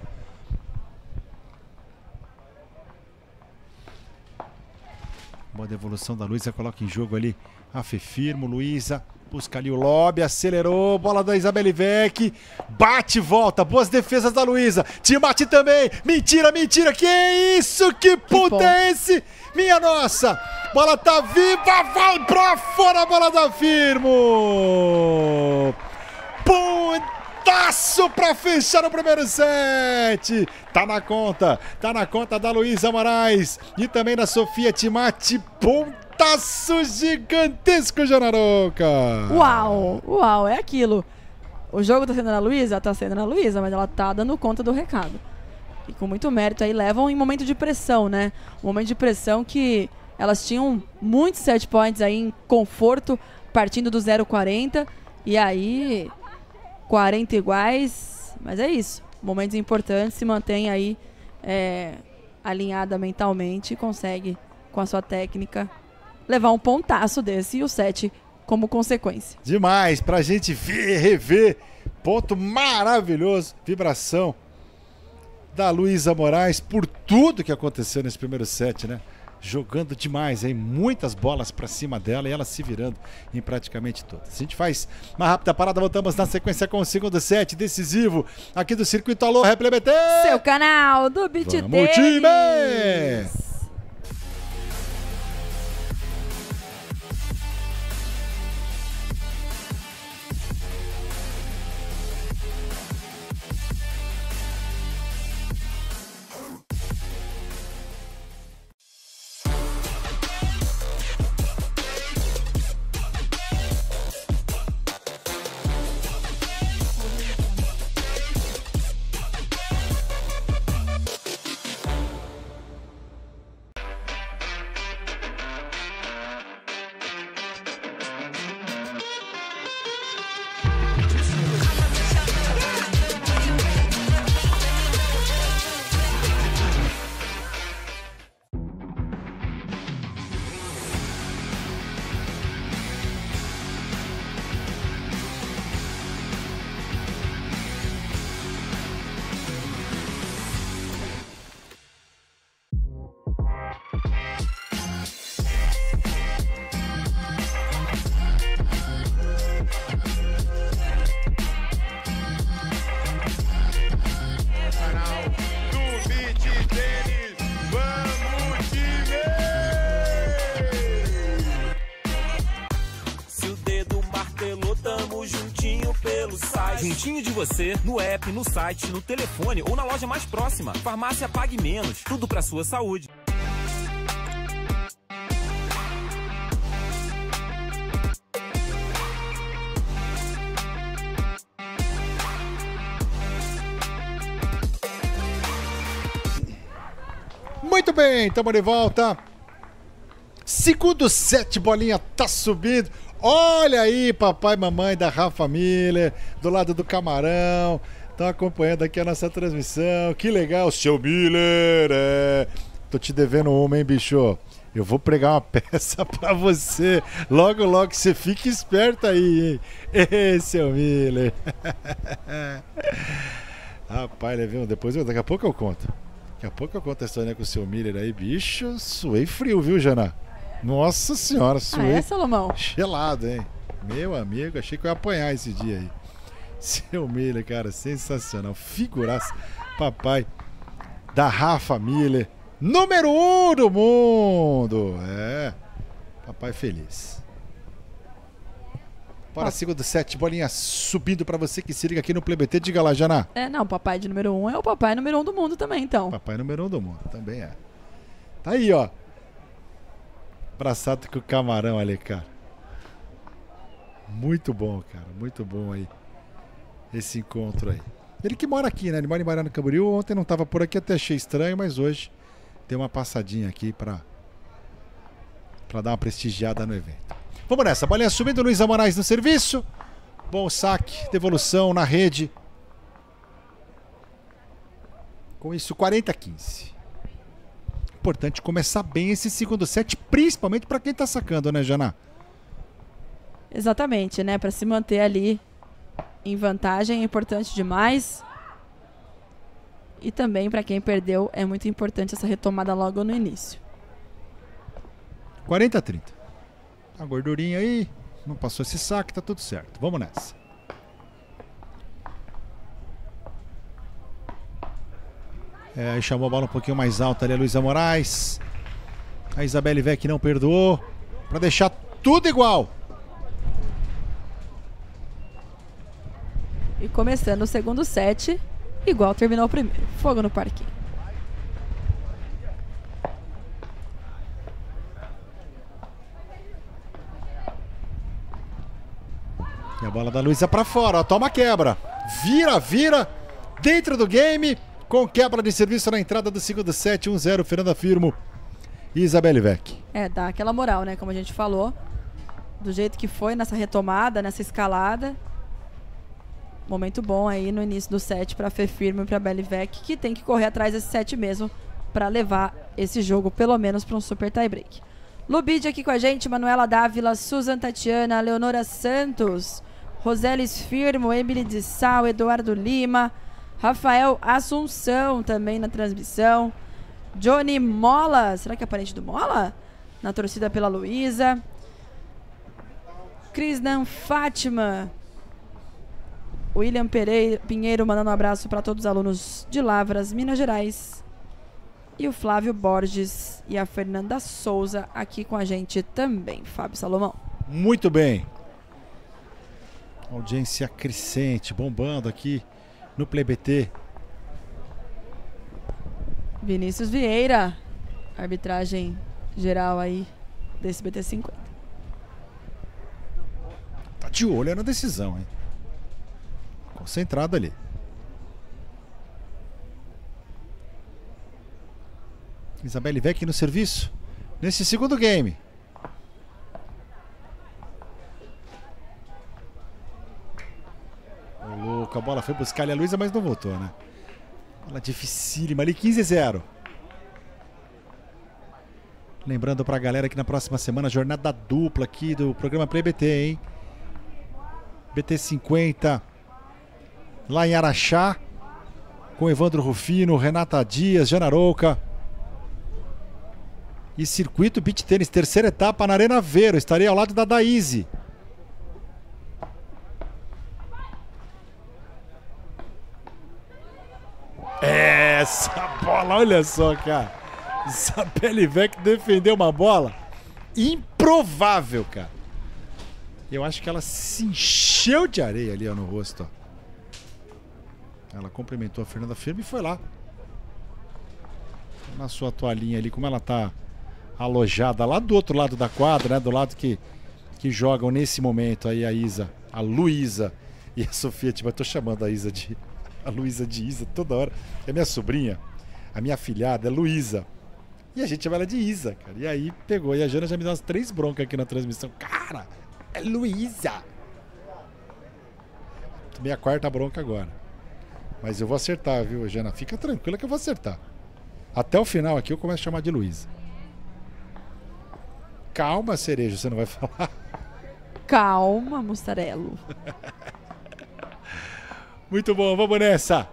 Boa devolução da Luísa, coloca em jogo ali a Fê Firmo, Luísa. Busca ali o lobby, acelerou, bola da Isabelle Vecchi, bate e volta, boas defesas da Luísa, Cimatti também, mentira, mentira, que isso, que puta é esse, minha nossa, bola tá viva, vai pra fora a bola da Firmo, putaço pra fechar o primeiro set, tá na conta da Luísa Moraes e também da Sofia Cimatti, pontaço gigantesco, Janaroca! Uau, uau, é aquilo. O jogo tá sendo na Luísa, mas ela tá dando conta do recado. E com muito mérito aí, levam em momento de pressão, né? Um momento de pressão que elas tinham muitos set points aí em conforto, partindo do 0,40. E aí, 40 iguais, mas é isso. Momentos importantes, se mantém aí alinhada mentalmente, consegue, com a sua técnica, levar um pontaço desse e o set como consequência. Demais, pra gente ver, rever, ponto maravilhoso, vibração da Luísa Moraes por tudo que aconteceu nesse primeiro set, né? Jogando demais, hein? Muitas bolas pra cima dela e ela se virando em praticamente todas. A gente faz uma rápida parada, voltamos na sequência com o segundo set decisivo aqui do Circuito Aloha Play BT. Seu canal do BT. Vamos, time! Juntinho de você, no app, no site, no telefone ou na loja mais próxima. Farmácia Pague Menos, tudo pra sua saúde. Muito bem, estamos de volta. Segundo set, bolinha tá subindo. Olha aí, papai e mamãe da Rafa Miller, do lado do Camarão, estão acompanhando aqui a nossa transmissão. Que legal, seu Miller. É... Tô te devendo uma, hein, bicho? Eu vou pregar uma peça pra você. Logo, logo, você fica esperto aí, hein? Ei, seu Miller. Rapaz, Levinho, depois, daqui a pouco eu conto. Daqui a pouco eu conto a história com o seu Miller aí, bicho. Suei frio, viu, Janá? Nossa senhora, suei. Ah, é, Salomão? Gelado, hein? Meu amigo, achei que eu ia apanhar esse dia aí. Seu Miller, cara, sensacional. Figuraça, papai da Rafa Miller, número 1 do mundo. É, papai feliz. Para a segunda set, bolinha subindo para você que se liga aqui no Play BT. Diga lá, Janá. É, não, papai de número 1 é o papai número 1 do mundo também, então. Papai número 1 do mundo também é. Tá aí, ó. Abraçado com o Camarão ali, cara. Muito bom, cara. Muito bom aí. Esse encontro aí. Ele que mora aqui, né? Ele mora em Balneário Camboriú. Ontem não estava por aqui, até achei estranho, mas hoje tem uma passadinha aqui pra dar uma prestigiada no evento. Vamos nessa. Bolinha subindo, Luísa Moraes no serviço. Bom saque, devolução na rede. Com isso, 40-15. Importante começar bem esse segundo set, principalmente para quem tá sacando, né, Janá? Exatamente, né? Para se manter ali em vantagem é importante demais. E também para quem perdeu é muito importante essa retomada logo no início. 40-30. A gordurinha aí, não passou esse saque, tá tudo certo. Vamos nessa. É, chamou a bola um pouquinho mais alta ali a Luísa Moraes. A Isabelle Vecchi não perdoou. Para deixar tudo igual. E começando o segundo set, igual terminou o primeiro. Fogo no parquinho. E a bola da Luísa para fora. Ó, toma quebra. Vira, vira. Dentro do game. Com quebra de serviço na entrada do segundo set, 1-0, Fernanda Firmo e Isabelle Vecchi. É, dá aquela moral, né? Como a gente falou, do jeito que foi nessa retomada, nessa escalada. Momento bom aí no início do set para Fê Firmo e para Isabelle Vecchi, que tem que correr atrás desse set mesmo para levar esse jogo pelo menos para um super tie-break. Lubid aqui com a gente, Manuela Dávila, Suzan Tatiana, Leonora Santos, Roselis Firmo, Emily de Sal, Eduardo Lima, Rafael Assunção também na transmissão, Johnny Mola, será que é parente do Mola? Na torcida pela Luísa, Crisnan Fátima, William Pereira, Pinheiro mandando um abraço para todos os alunos de Lavras, Minas Gerais, e o Flávio Borges e a Fernanda Souza aqui com a gente também, Fábio Salomão. Muito bem, audiência crescente, bombando aqui no Play BT. Vinícius Vieira, arbitragem geral aí desse BT50. Tá de olho na decisão, hein? Concentrado ali. Isabelle Vecchi no serviço nesse segundo game. Ô, louco, a bola foi buscar ali a Luísa, mas não voltou, né? Bola dificílima ali, 15-0. Lembrando pra galera que na próxima semana, jornada dupla aqui do programa Play BT, hein? BT50 lá em Araxá, com Evandro Rufino, Renata Dias, Jana Arouca. E circuito beach tênis, terceira etapa na Arena Aveiro. Estarei ao lado da Daíse. Essa bola, olha só, cara. Isabelle Vecchi defendeu uma bola improvável, cara. Eu acho que ela se encheu de areia ali, ó, no rosto. Ó. Ela cumprimentou a Fernanda Firmo e foi lá. Na sua toalhinha ali, como ela tá alojada lá do outro lado da quadra, né? Do lado que jogam nesse momento aí a Isa, a Luísa e a Sofia. Tipo, eu tô chamando a Isa de... a Luísa de Isa toda hora. É minha sobrinha, a minha afilhada é Luísa. E a gente chama ela de Isa, cara. E aí pegou. E a Jana já me deu umas 3 broncas aqui na transmissão. Cara, é Luísa! Tomei a 4ª bronca agora. Mas eu vou acertar, viu, Jana? Fica tranquila que eu vou acertar. Até o final aqui eu começo a chamar de Luísa. Calma, cereja, você não vai falar. Calma, Mostarello. Muito bom, vamos nessa.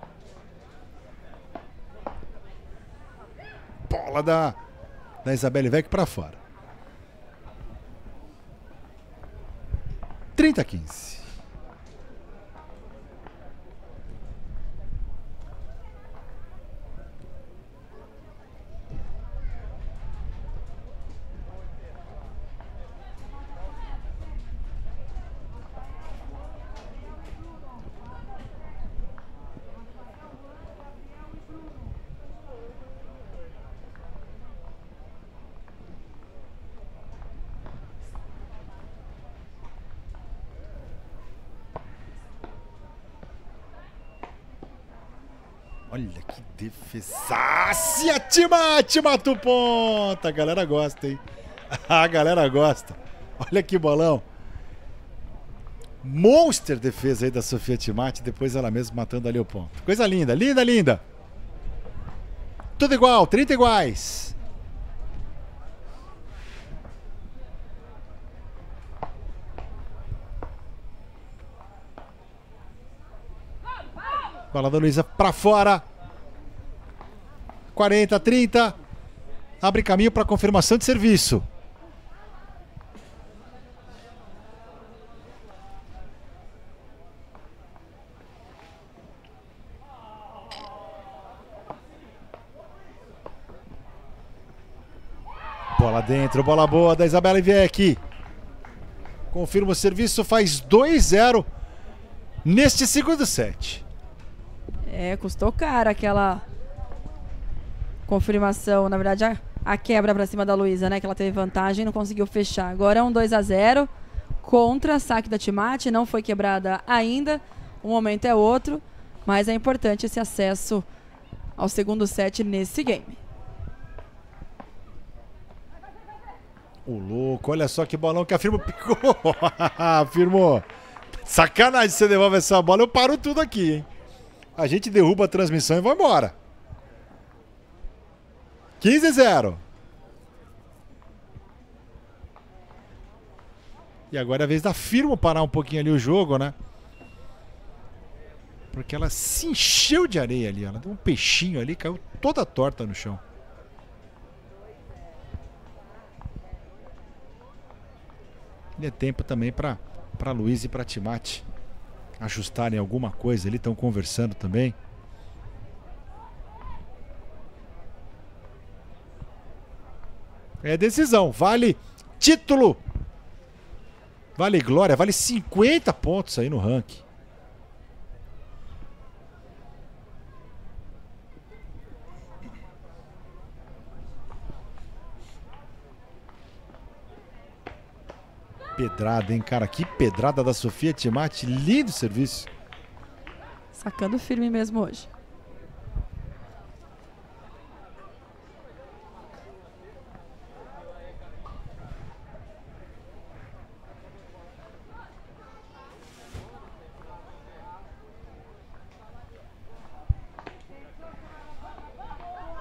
Bola da Isabelle Vecchi para fora. 30-15. Olha que defesaça! Cimatti matou ponta! A galera gosta, hein? A galera gosta. Olha que bolão. Monster defesa aí da Sofia Cimatti. Depois ela mesma matando ali o ponto. Coisa linda, linda, linda. Tudo igual, 30 iguais. Bola da Luísa pra fora. 40-30. Abre caminho para confirmação de serviço. Bola dentro, bola boa da Isabelle Vecchi. Confirma o serviço, faz 2-0 neste segundo set. É, custou caro aquela confirmação, na verdade a quebra pra cima da Luísa, né, que ela teve vantagem e não conseguiu fechar. Agora é um 2-0 contra saque da Cimatti, não foi quebrada ainda, um momento é outro, mas é importante esse acesso ao segundo set nesse game. O louco, olha só que bolão que a Firmo picou. Firmo, sacanagem, você devolve essa bola, eu paro tudo aqui, hein. A gente derruba a transmissão e vai embora. 15-0. E agora é a vez da Firmo parar um pouquinho ali o jogo, né? Porque ela se encheu de areia ali. Ela deu um peixinho ali, caiu toda torta no chão. E é tempo também para Luiz e para Cimatti ajustarem alguma coisa ali. Estão conversando também. É decisão. Vale título. Vale glória, vale 50 pontos aí no ranking. Pedrada, hein, cara? Que pedrada da Sofia Cimatti. Lindo serviço. Sacando firme mesmo hoje.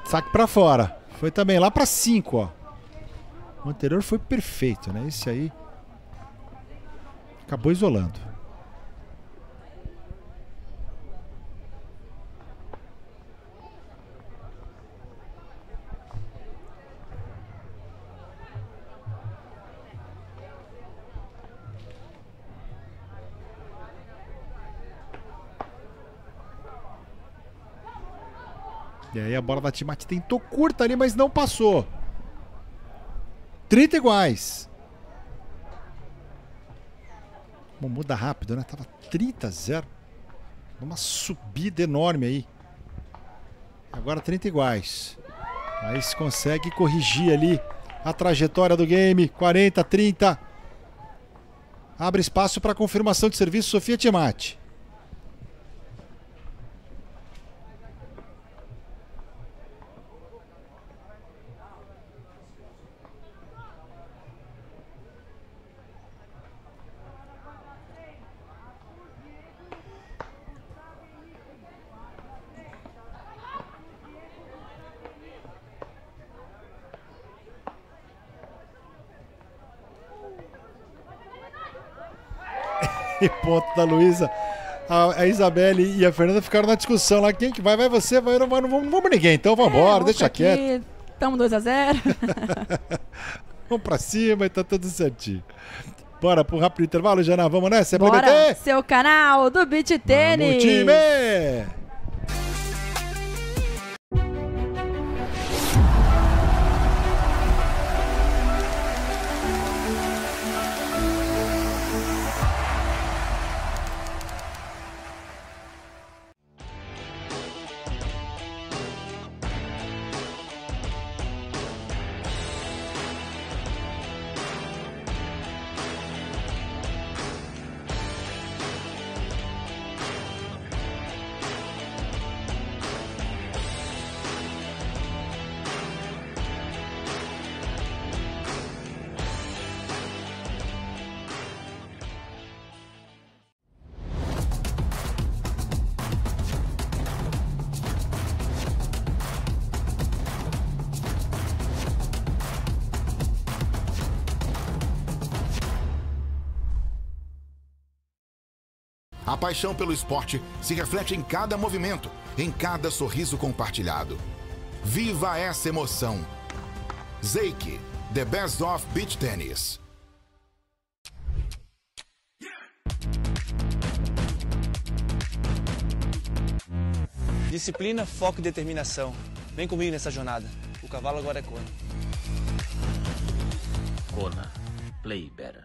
Saque pra fora. Foi também lá pra 5, ó. O anterior foi perfeito, né? Esse aí acabou isolando. E aí a bola da Cimatti tentou curta ali, mas não passou. 30 iguais. Bom, muda rápido, né? Tava 30-0. Uma subida enorme aí. Agora 30 iguais. Aí se consegue corrigir ali a trajetória do game. 40-30. Abre espaço para confirmação de serviço, Sofia Cimatti. Ponto da Luísa. A Isabelle e a Fernanda ficaram na discussão lá. Quem que vai? Vai você? Vai? Não, não vamos ninguém. Então vamos embora, deixa quieto. Estamos 2-0. Vamos pra cima e tá tudo certinho. Bora pro rápido intervalo, Jana. Vamos nessa? Bora, BT. Seu canal do Beach Tênis. Time! A paixão pelo esporte se reflete em cada movimento, em cada sorriso compartilhado. Viva essa emoção! Zeiki, the best of beach tennis. Disciplina, foco e determinação. Vem comigo nessa jornada. O cavalo agora é Kona. Kona, play better.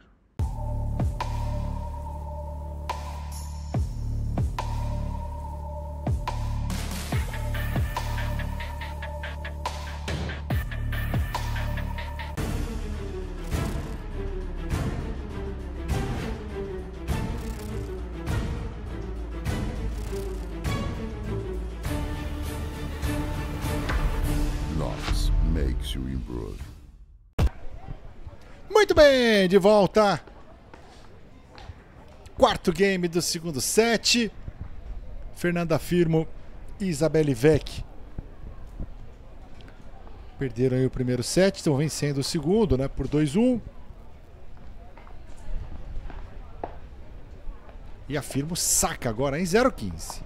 Muito bem, de volta. Quarto game do segundo set. Fernanda Firmo e Isabelle Vecchi Perderam aí o primeiro set, estão vencendo o segundo, né, por 2-1. E a Firmo saca agora em 0-15.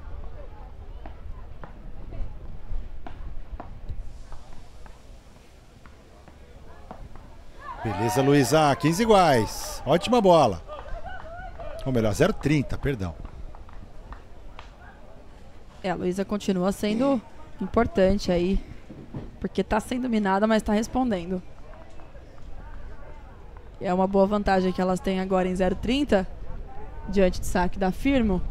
Beleza, Luísa, 15 iguais. Ótima bola. Ou melhor, 0-30, perdão. É, a Luísa continua sendo importante aí. Porque tá sendo minada, mas tá respondendo. É uma boa vantagem que elas têm agora em 0-30. Diante de saque da Firmo,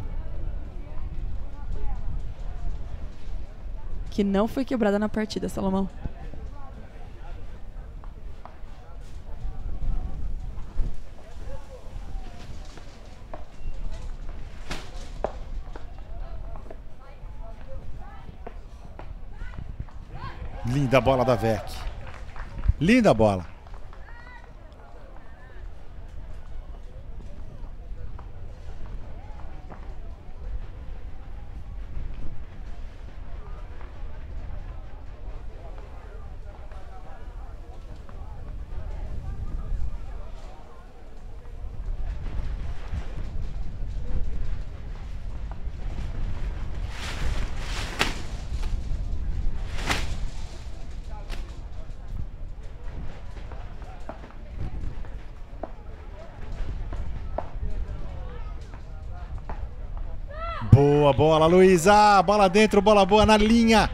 que não foi quebrada na partida, Salomão. Linda bola da Vecchi. Linda bola. Boa bola, Luísa, bola dentro, bola boa na linha.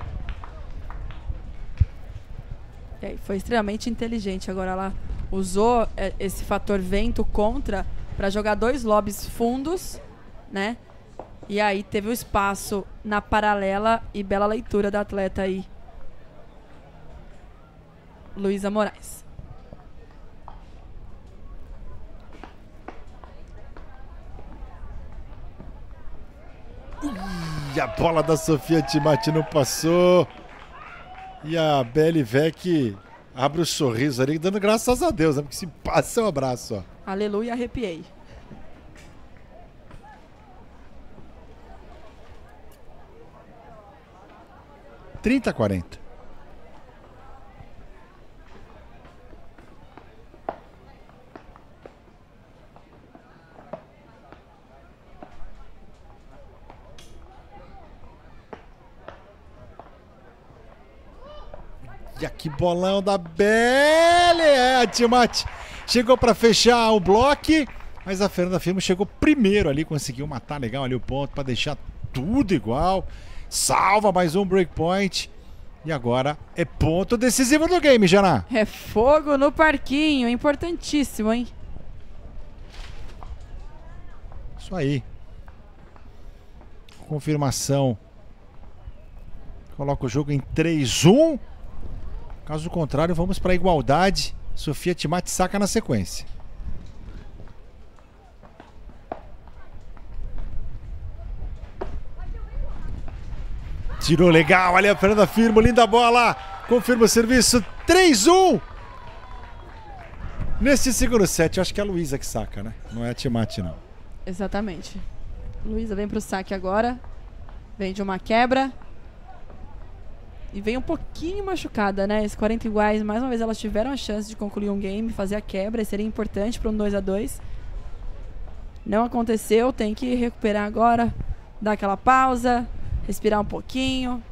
É, foi extremamente inteligente, agora ela usou esse fator vento contra para jogar dois lobbies fundos, né? E aí teve o espaço na paralela e bela leitura da atleta aí, Luísa Moraes. E a bola da Sofia Cimatti não passou. E a Belle Vecchi abre o sorriso ali, dando graças a Deus, né? Porque se passa, é um abraço. Ó. Aleluia, arrepiei. (30 a 40) E aqui, bolão da Belle! É, a Cimatti chegou para fechar o bloco, mas a Fernanda Firmo chegou primeiro ali, conseguiu matar legal ali o ponto para deixar tudo igual. Salva mais um breakpoint. E agora é ponto decisivo do game, Janá. É fogo no parquinho, importantíssimo, hein? Isso aí. Confirmação. Coloca o jogo em 3-1. Caso contrário, vamos para a igualdade. Sofia Cimatti saca na sequência. Tirou legal, ali a Fernanda Firmo, linda bola. Confirma o serviço, 3-1. Neste segundo set, eu acho que é a Luísa que saca, né? Não é a Cimatti, não. Exatamente. Luísa vem para o saque agora. Vem de uma quebra. E veio um pouquinho machucada, né? Esses 40 iguais, mais uma vez, elas tiveram a chance de concluir um game, fazer a quebra, e seria importante para um 2-2. Não aconteceu, tem que recuperar agora, dar aquela pausa, respirar um pouquinho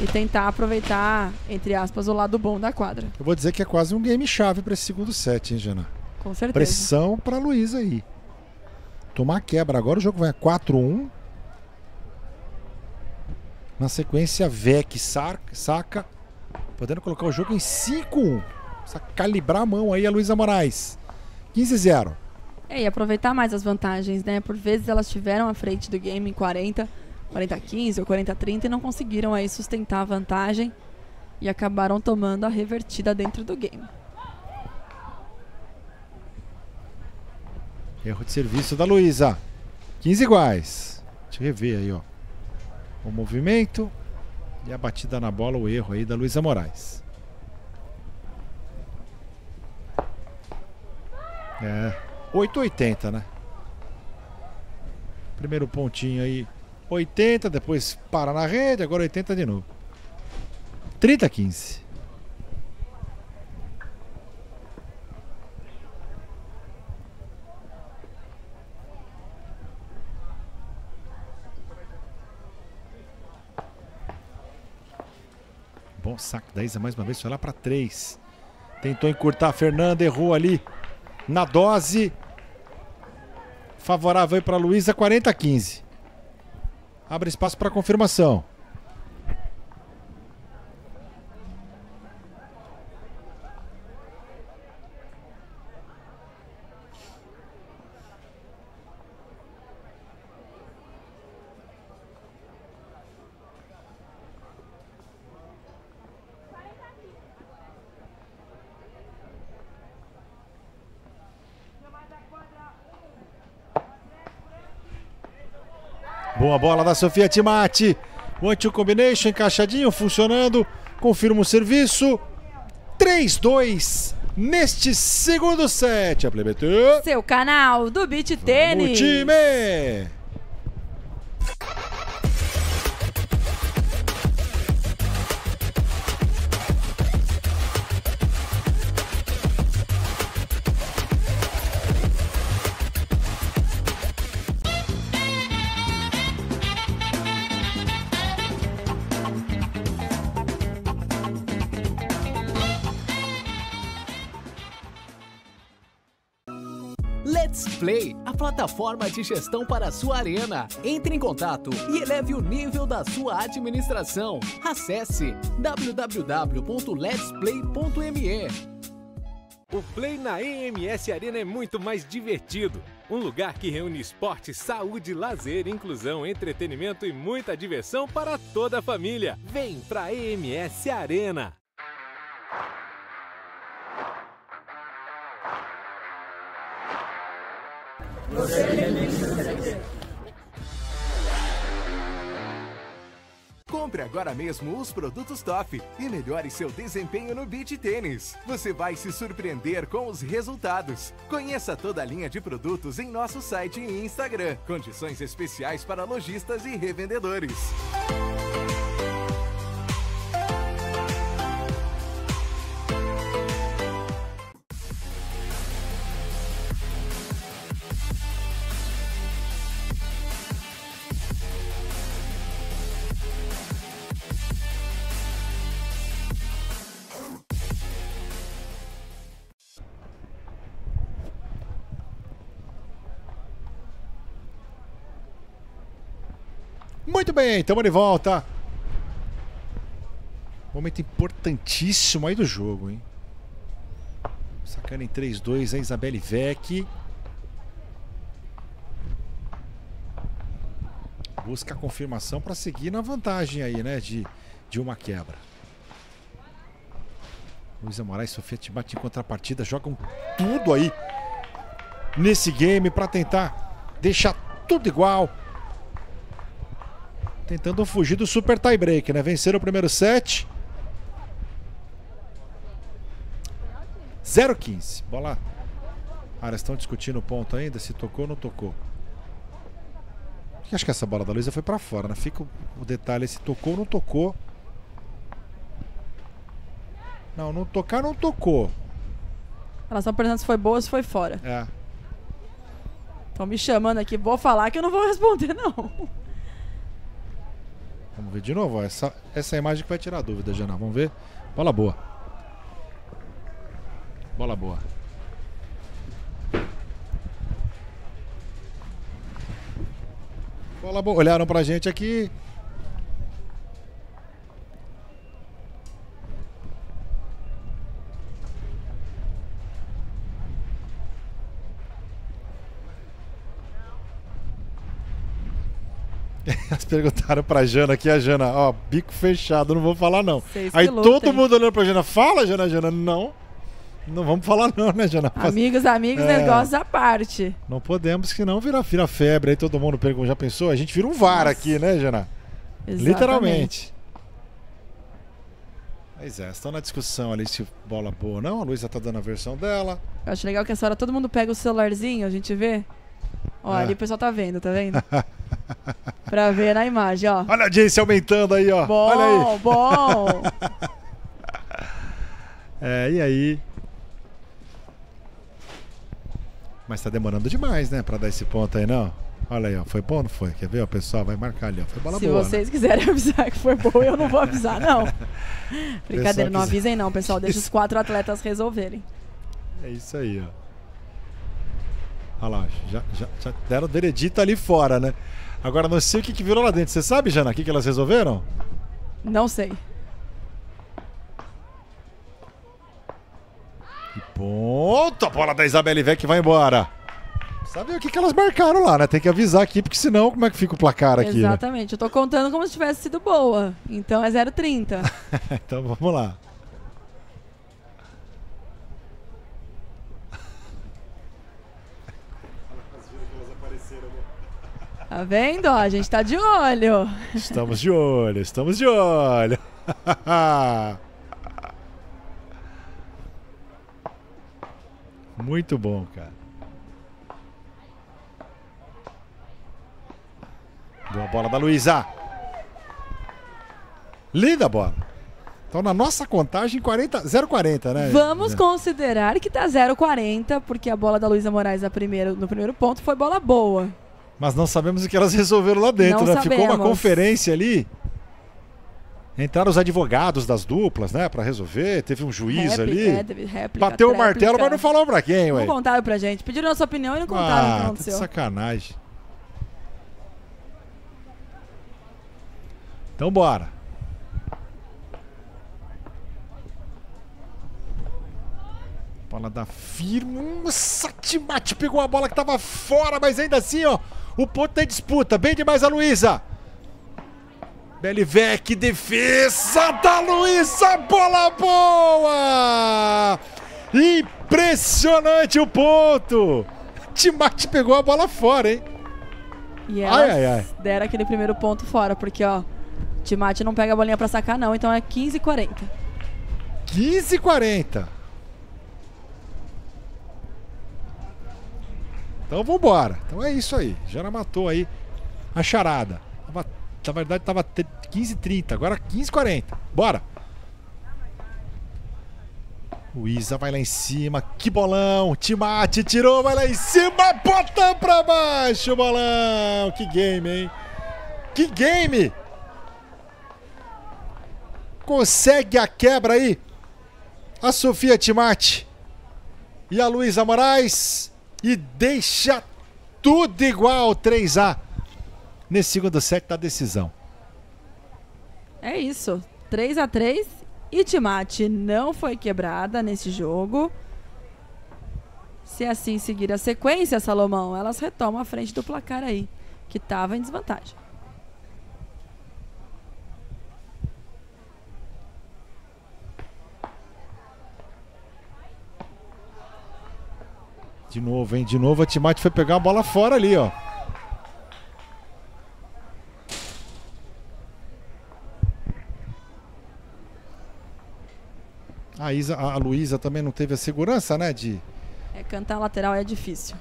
e tentar aproveitar, entre aspas, o lado bom da quadra. Eu vou dizer que é quase um game chave para esse segundo set, hein, Jana? Com certeza. Pressão para a Luísa aí. Tomar quebra agora, o jogo vai a 4-1. Na sequência, Vecchi saca, podendo colocar o jogo em 5-1. Precisa calibrar a mão aí a Luísa Moraes. 15-0. É, e aproveitar mais as vantagens, né? Por vezes elas tiveram à frente do game em 40-15 ou 40-30 e não conseguiram aí sustentar a vantagem e acabaram tomando a revertida dentro do game. Erro de serviço da Luísa. 15 iguais. Deixa eu rever aí, ó. O movimento e a batida na bola, o erro aí da Luísa Moraes. É, 8,80, né? Primeiro pontinho aí, 80, depois para na rede, agora 80 de novo. 30-15. Bom saque da Isa mais uma vez, foi lá para 3. Tentou encurtar a Fernanda, errou ali na dose. Favorável aí para a Luísa, 40-15. Abre espaço para confirmação. Boa bola da Sofia Cimatti. One two combination, encaixadinho, funcionando. Confirma o serviço. 3-2 neste segundo set. A Play BT. Seu canal do Beach Tênis. Time! Let's Play, a plataforma de gestão para a sua arena. Entre em contato e eleve o nível da sua administração. Acesse www.letsplay.me. O Play na EMS Arena é muito mais divertido. Um lugar que reúne esporte, saúde, lazer, inclusão, entretenimento e muita diversão para toda a família. Vem pra EMS Arena. Compre agora mesmo os produtos top e melhore seu desempenho no beach tênis. Você vai se surpreender com os resultados. Conheça toda a linha de produtos em nosso site e Instagram. Condições especiais para lojistas e revendedores. Muito bem, estamos de volta. Momento importantíssimo aí do jogo, hein? Sacana em 3-2 a Isabelle Vecchi. Busca a confirmação para seguir na vantagem aí, né? De uma quebra. Luísa Moraes e Sofia Cimatti em contrapartida jogam tudo aí nesse game para tentar deixar tudo igual. Tentando fugir do super tie-break, né? Venceram o primeiro set. 0-15. Bola. Elas estão discutindo o ponto ainda, se tocou ou não tocou. Acho que essa bola da Luísa foi pra fora, né? Fica o detalhe, se tocou ou não tocou. Não, não tocar, não tocou. Elas estão perguntando se foi boa ou se foi fora. É. Estão me chamando aqui, vou falar que eu não vou responder, não. Vamos ver de novo, ó. Essa é a imagem que vai tirar a dúvida, Jana. Vamos ver. Bola boa. Bola boa. Bola boa. Olharam pra gente aqui. Elas perguntaram pra Jana aqui, a Jana, ó, bico fechado, não vou falar não. Aí todo mundo olhando pra Jana, fala, Jana, Jana, não. Não vamos falar não, né, Jana? Amigos, amigos, é, negócio à parte. Não podemos, que não vira febre, aí todo mundo pergunta, já pensou? A gente vira um VAR. Nossa. Aqui, né, Jana? Exatamente. Literalmente. Pois é, estão na discussão ali se bola boa ou não, a Luísa tá dando a versão dela. Eu acho legal que essa hora todo mundo pega o celularzinho, a gente vê. Ó, é. Ali o pessoal tá vendo? Pra ver na imagem, ó. Olha a audiência aumentando aí, ó. Bom, olha aí. Bom. É, e aí? Mas tá demorando demais, né? Pra dar esse ponto aí, não? Olha aí, ó. Foi bom ou não foi? Quer ver? O pessoal vai marcar ali, ó. Foi bola boa. Se vocês quiserem avisar que foi bom, eu não vou avisar, não. Brincadeira, não avisem não, pessoal. Deixa os quatro atletas resolverem. É isso aí, ó. Olha lá, já deram o veredito ali fora, né? Agora não sei o que virou lá dentro. Você sabe, Jana, o que elas resolveram? Não sei. Ponto! A bola da Isabelle Vecchi vai embora. Sabe o que elas marcaram lá, né? Tem que avisar aqui, porque senão como é que fica o placar aqui? Exatamente, né? Eu tô contando como se tivesse sido boa. Então é 0,30. Então vamos lá. Tá vendo? Ó, a gente tá de olho. Estamos de olho, estamos de olho. Muito bom, cara. Boa bola da Luísa. Linda bola. Então, na nossa contagem, 0,40, né? Vamos considerar que tá 0,40, porque a bola da Luísa Moraes no primeiro ponto foi bola boa. Mas não sabemos o que elas resolveram lá dentro, não, né? Sabemos. Ficou uma conferência ali. Entraram os advogados das duplas, né, pra resolver. Teve um juiz ali. Bateu o martelo, mas não falou pra quem, ué. Não contaram pra gente. Pediram nossa opinião e não contaram o que aconteceu. Sacanagem. Então, bora. Bola da Firmo. Cimatti pegou a bola que tava fora, mas ainda assim, ó. O ponto tem disputa. Bem demais a Luísa. Belivec, defesa da Luísa, bola boa! Impressionante o ponto! Cimatti pegou a bola fora, hein? E elas deram aquele primeiro ponto fora, porque ó, Cimatti não pega a bolinha pra sacar não, então é 15,40. 15,40. Então vambora, então é isso aí, já matou aí a charada. Na verdade tava 15,30, agora 15,40. Bora! Luísa vai lá em cima, que bolão! Cimatti tirou, vai lá em cima, bota pra baixo, bolão! Que game, hein? Que game! Consegue a quebra aí! A Sofia Cimatti e a Luísa Moraes e deixa tudo igual, 3-A. Nesse segundo set da decisão. É isso. 3-3 e Cimatti não foi quebrada nesse jogo. Se assim seguir a sequência, Salomão, elas retomam a frente do placar aí, que estava em desvantagem. De novo, hein? De novo a Cimatti foi pegar a bola fora ali, ó. A Luísa também não teve a segurança, né, de... cantar lateral é difícil.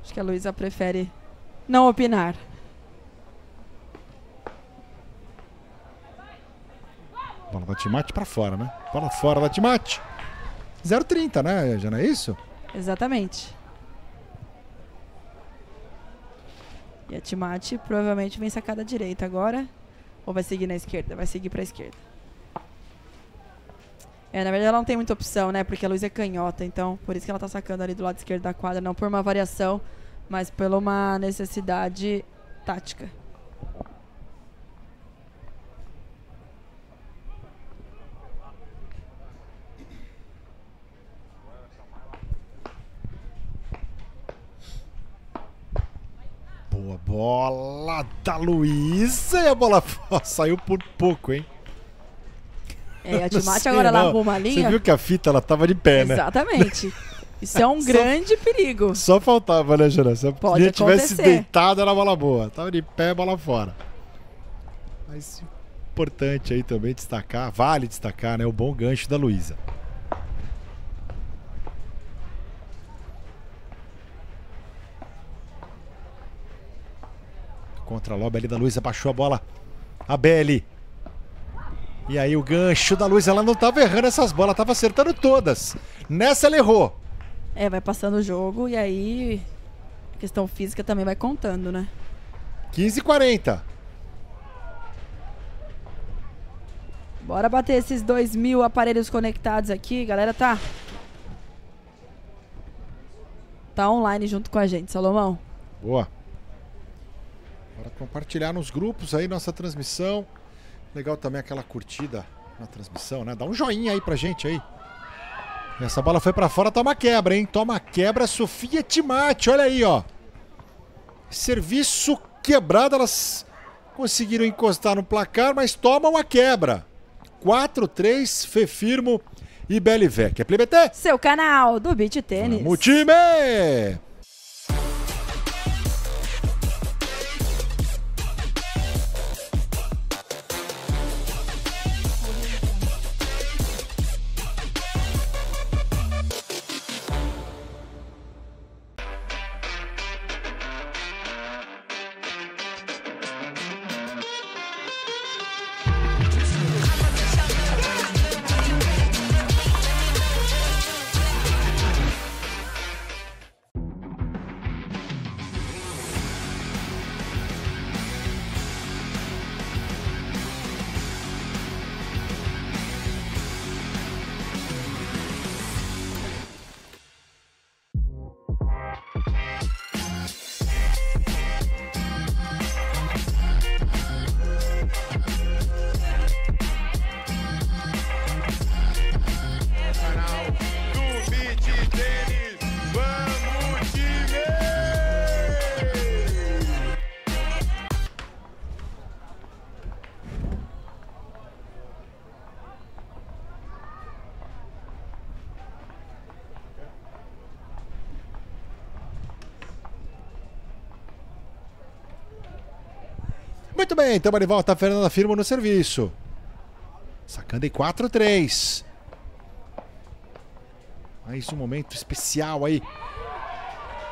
Acho que a Luísa prefere não opinar. Bola da Cimatti pra fora, né? Bola fora da Cimatti. 0,30, né, já não é isso? Exatamente. E a Cimatti provavelmente vem sacada direita agora. Ou vai seguir na esquerda? Vai seguir pra esquerda. É, na verdade ela não tem muita opção, né? Porque a Luísa é canhota, então por isso que ela tá sacando ali do lado esquerdo da quadra, não por uma variação, mas por uma necessidade tática. Boa bola da Luísa e a bola saiu por pouco, hein? É, a Cimatti agora largou uma linha. Você viu que a fita ela tava de pé, né? Exatamente. Isso é um grande perigo. Só faltava, né, Jana? Se a linha tivesse deitado, era bola boa. Tava de pé, bola fora. Mas importante aí também destacar, vale destacar, né? O bom gancho da Luísa. Contra-lobe ali da Luísa, baixou a bola. A Belli. E aí o gancho da Luísa, ela não estava errando essas bolas, estava acertando todas. Nessa ela errou. É, vai passando o jogo e aí A questão física também vai contando, né? 15h40. Bora bater esses 2.000 aparelhos conectados aqui. Galera, tá online junto com a gente, Salomão. Boa. Bora compartilhar nos grupos aí nossa transmissão. Legal também aquela curtida na transmissão, né? Dá um joinha aí pra gente aí. Essa bola foi pra fora, toma quebra, hein? Toma quebra, Sofia Cimatti, olha aí, ó. Serviço quebrado, elas conseguiram encostar no placar, mas tomam a quebra. 4-3, Fê Firmo e Belle Vecchi. É Play BT? Seu canal do Beach Tênis. Vamos, time! Muito bem, estamos de volta, a Fernanda Firmo no serviço. Sacando em 4-3. Mais um momento especial aí.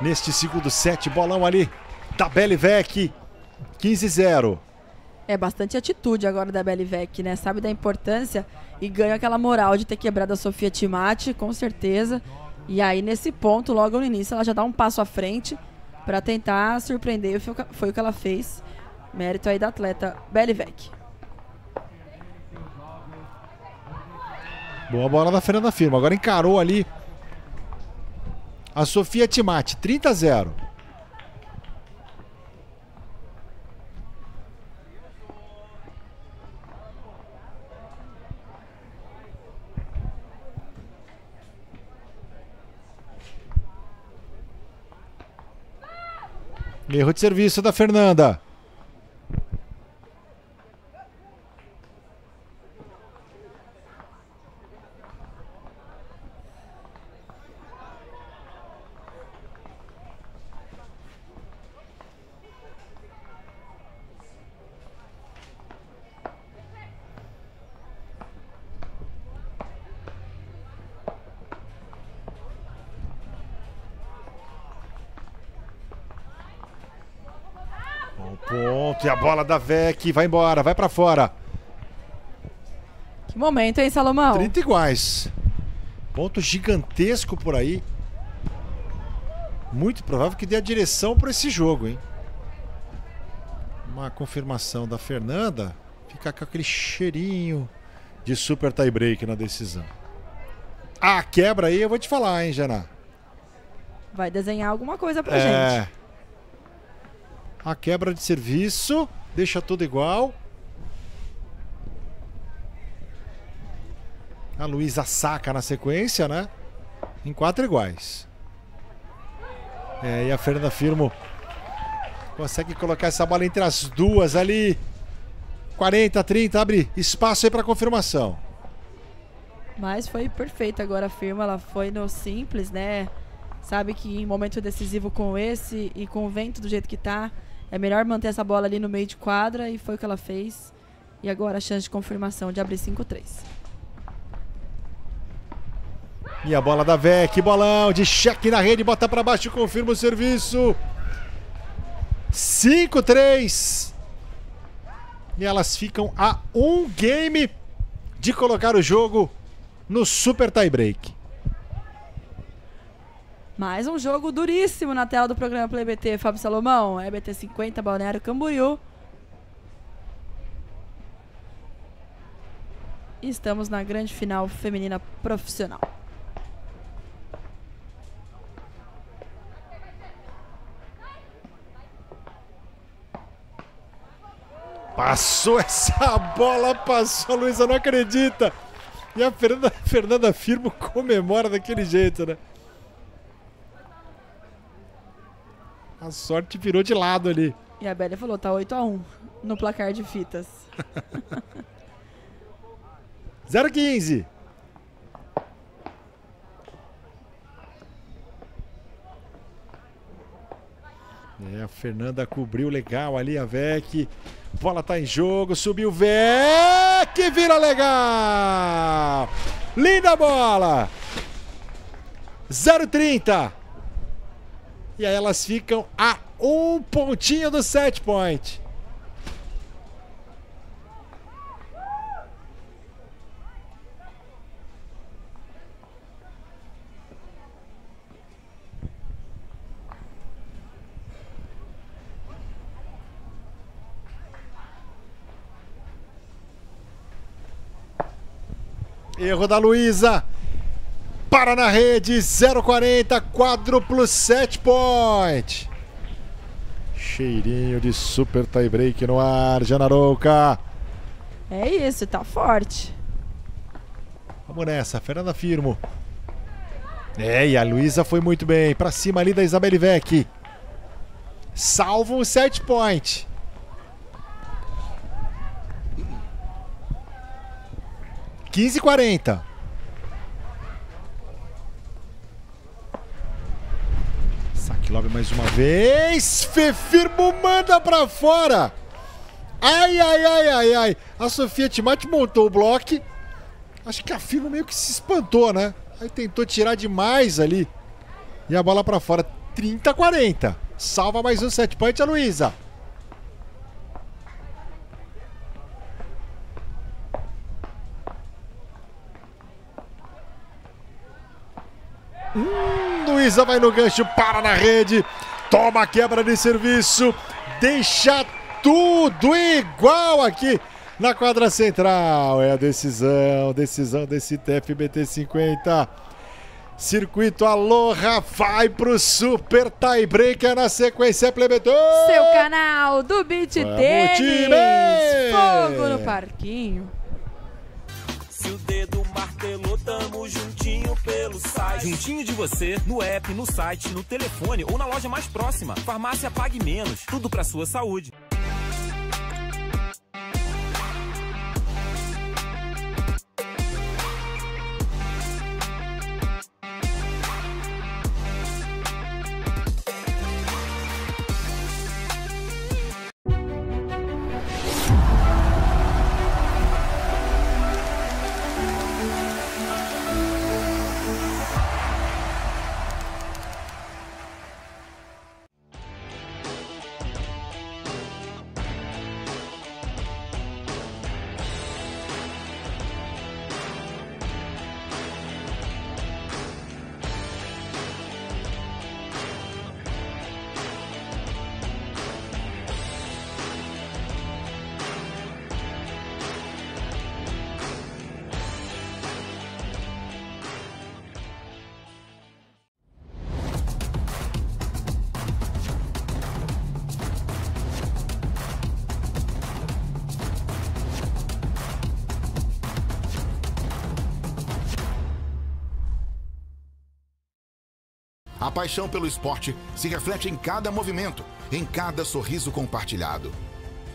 Neste segundo set, bolão ali da Belle Vecchi, 15-0. É bastante atitude agora da Belle Vecchi, né? Sabe da importância e ganha aquela moral de ter quebrado a Sofia Cimatti, com certeza. E aí nesse ponto, logo no início, ela já dá um passo à frente para tentar surpreender. Foi o que ela fez. Mérito aí da atleta Belle Vecchi. Boa bola da Fernanda Firmo. Agora encarou ali a Sofia Cimatti. 30-0. Erro de serviço da Fernanda. E a bola da Vecchi vai embora, vai pra fora. Que momento, hein, Salomão? 30 iguais. Ponto gigantesco por aí. Muito provável que dê a direção para esse jogo, hein? Uma confirmação da Fernanda. Fica com aquele cheirinho de super tie-break na decisão. Ah, quebra aí, eu vou te falar, hein, Janá? Vai desenhar alguma coisa pra gente. A quebra de serviço, deixa tudo igual. A Luísa saca na sequência, né? Em 4 iguais. E a Fernanda Firmo consegue colocar essa bola entre as duas ali. 40, 30, abre espaço aí para confirmação. Mas foi perfeito agora a Firmo, ela foi no simples, né? Sabe que em momento decisivo com esse e com o vento do jeito que tá, é melhor manter essa bola ali no meio de quadra, e foi o que ela fez. E agora a chance de confirmação de abrir 5-3. E a bola da Vecchi, bolão de cheque na rede, bota pra baixo, confirma o serviço. 5-3. E elas ficam a um game de colocar o jogo no super tie break. Mais um jogo duríssimo na tela do programa Play BT, Fábio Salomão. É BT50, Balneário Camboriú. E estamos na grande final feminina profissional. Passou essa bola, passou, Luísa, não acredita. E a Fernanda Firmo comemora daquele jeito, né? A sorte virou de lado ali. E a Bélia falou, tá 8-1 no placar de fitas. 0-15. É, a Fernanda cobriu legal ali, a Vecchi. Bola tá em jogo, subiu Vecchi, vira legal. Linda bola. 0-30. E aí elas ficam a um pontinho do set point. Erro da Luísa. Para na rede, 0,40, quádruplo set point. Cheirinho de super tie break no ar, Janarouca. É isso, tá forte. Vamos nessa, Fernanda Firmo. É, e a Luísa foi muito bem. Pra cima ali da Isabelle Vecchi. Salva o set point. (15:40). Saque lobby mais uma vez. Firmo manda pra fora. Ai, ai, ai, ai, ai. A Sofia Cimatti montou o bloco. Acho que a Firmo meio que se espantou, né? Aí tentou tirar demais ali. E a bola pra fora. 30-40. Salva mais um set point a Luísa. Luísa vai no gancho, para na rede, toma a quebra de serviço, deixa tudo igual aqui na quadra central. É a decisão desse ITF BT50. Circuito Aloha vai pro super tie breaker na sequência Play BT. Seu canal do Beach Tênis. Fogo no parquinho. Se o dedo martelou, tamo juntinho pelo site. Juntinho de você, no app, no site, no telefone ou na loja mais próxima. Farmácia Pague Menos, tudo pra sua saúde. A paixão pelo esporte se reflete em cada movimento, em cada sorriso compartilhado.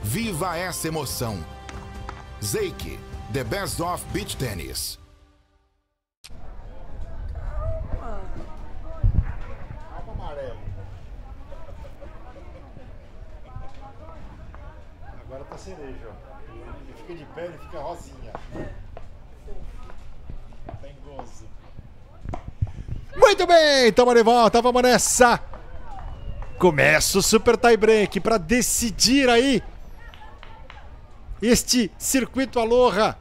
Viva essa emoção! Zeiki, the best of beach tennis. Calma. Calma, amarelo. Agora tá cereja, ó. Ele fica de pé, ele fica rosinha. Tá engoso. Muito bem, tamo de volta, vamos nessa. Começa o super tie break para decidir aí este circuito Aloha.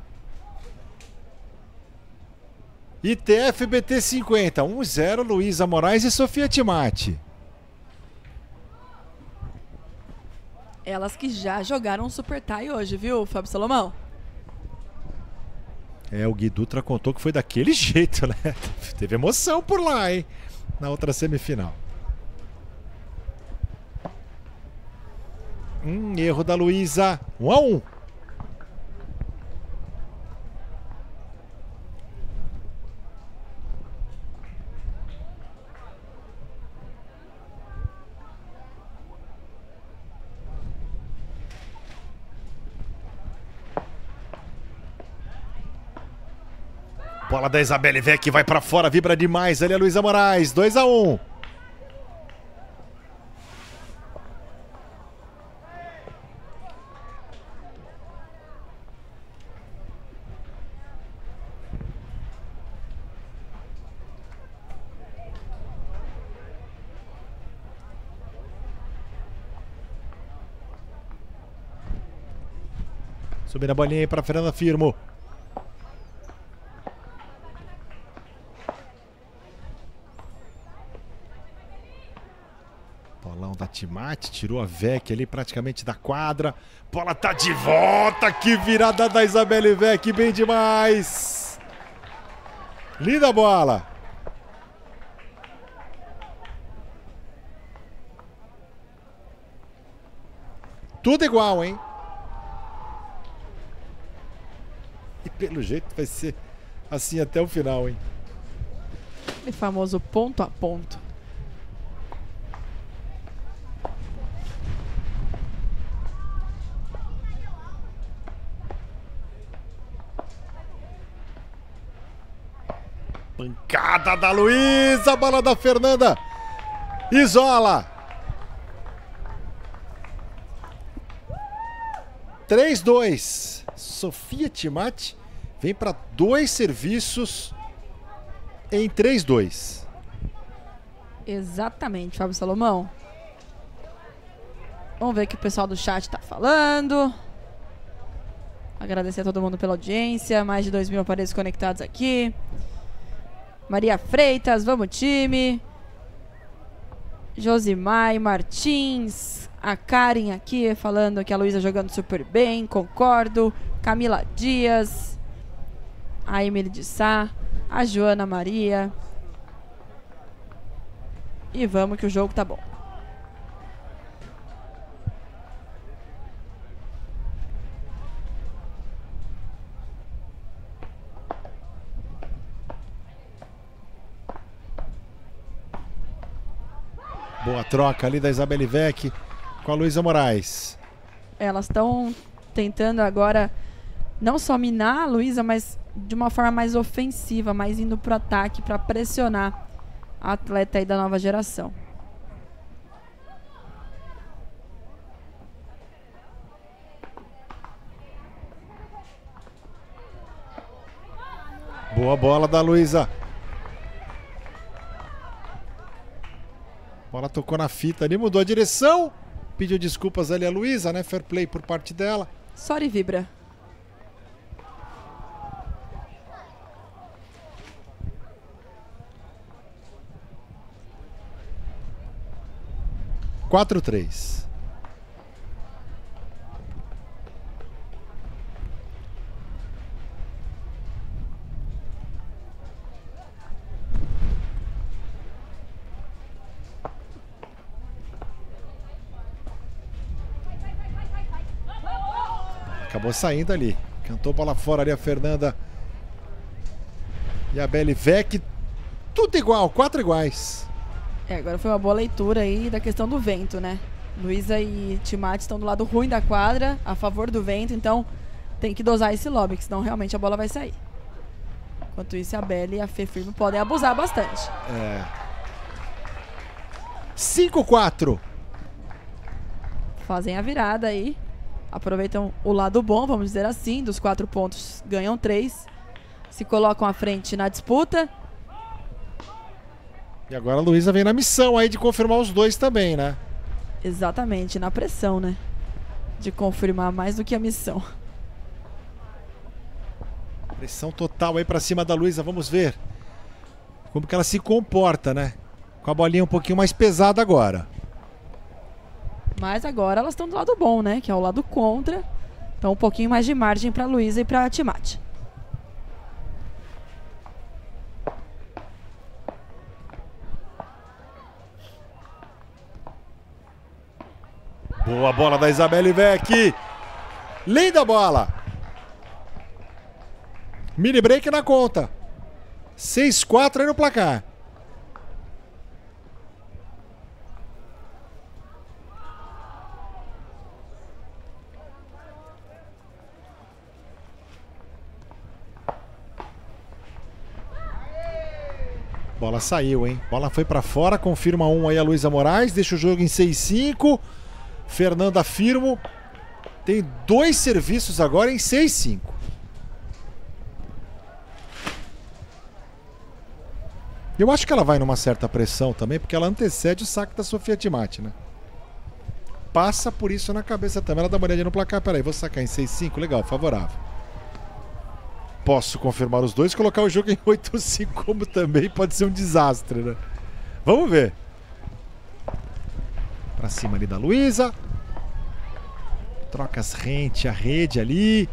ITF BT50, 1-0, Luísa Moraes e Sofia Cimatti. Elas que já jogaram Super Tie hoje, viu, Fábio Salomão? É, o Guidutra contou que foi daquele jeito, né? Teve emoção por lá, hein? Na outra semifinal. Erro da Luísa. 1-1. Bola da Isabelle Vecchi, vai pra fora, vibra demais ali a Luísa Moraes, 2-1. Subindo a bolinha aí pra Fernanda Firmo. Cimatti tirou a Vecchi ali praticamente da quadra. Bola tá de volta. Que virada da Isabelle Vecchi. Bem demais. Linda bola. Tudo igual, hein? E pelo jeito vai ser assim até o final, hein? O famoso ponto a ponto. Pancada da Luísa, bola da Fernanda, isola. 3-2, Sofia Cimatti vem para dois serviços em 3-2. Exatamente, Fábio Salomão. Vamos ver o que o pessoal do chat tá falando. Agradecer a todo mundo pela audiência, mais de 2.000 aparelhos conectados aqui. Maria Freitas, vamos time. Josimai Martins, a Karen aqui falando que a Luísa jogando super bem, concordo. Camila Dias, a Emily de Sá, a Joana Maria. E vamos que o jogo tá bom. Boa troca ali da Isabelle Vecchi com a Luísa Moraes. Elas estão tentando agora não só minar a Luísa, mas de uma forma mais ofensiva, mais indo pro ataque para pressionar a atleta aí da nova geração. Boa bola da Luísa. Bola tocou na fita ali, mudou a direção. Pediu desculpas ali a Luísa, né? Fair play por parte dela. Sorry, vibra. Quatro, três. Acabou saindo ali. Cantou bola fora ali a Fernanda e a Isabelle Vecchi. Tudo igual, 4 iguais. É, agora foi uma boa leitura aí da questão do vento, né? Luísa e Cimatti estão do lado ruim da quadra, a favor do vento, então tem que dosar esse lobby, que senão realmente a bola vai sair. Enquanto isso, a Isabelle e a Fê Firmo podem abusar bastante. É. 5-4. Fazem a virada aí. Aproveitam o lado bom, vamos dizer assim, dos 4 pontos, ganham 3. Se colocam à frente na disputa. E agora a Luísa vem na missão aí de confirmar os 2 também, né? Exatamente, na pressão, né? De confirmar mais do que a missão. Pressão total aí pra cima da Luísa, vamos ver. como que ela se comporta, né? Com a bolinha um pouquinho mais pesada agora. Mas agora elas estão do lado bom, né? Que é o lado contra. Então um pouquinho mais de margem para a Luísa e para a Cimatti. Boa bola da Isabelle Vecchi. Linda bola. Mini break na conta. 6-4 aí no placar. Bola saiu, hein? Bola foi pra fora. Confirma um aí a Luísa Moraes. Deixa o jogo em 6-5. Fernanda Firmo tem dois serviços agora em 6-5. Eu acho que ela vai numa certa pressão também, porque ela antecede o saque da Sofia Cimatti, né? Passa por isso na cabeça também. Ela dá uma olhadinha no placar. Peraí, vou sacar em 6-5. Legal, favorável. Posso confirmar os dois. Colocar o jogo em 8-5 como também pode ser um desastre, né? Vamos ver. Pra cima ali da Luísa. Trocas rente a rede ali.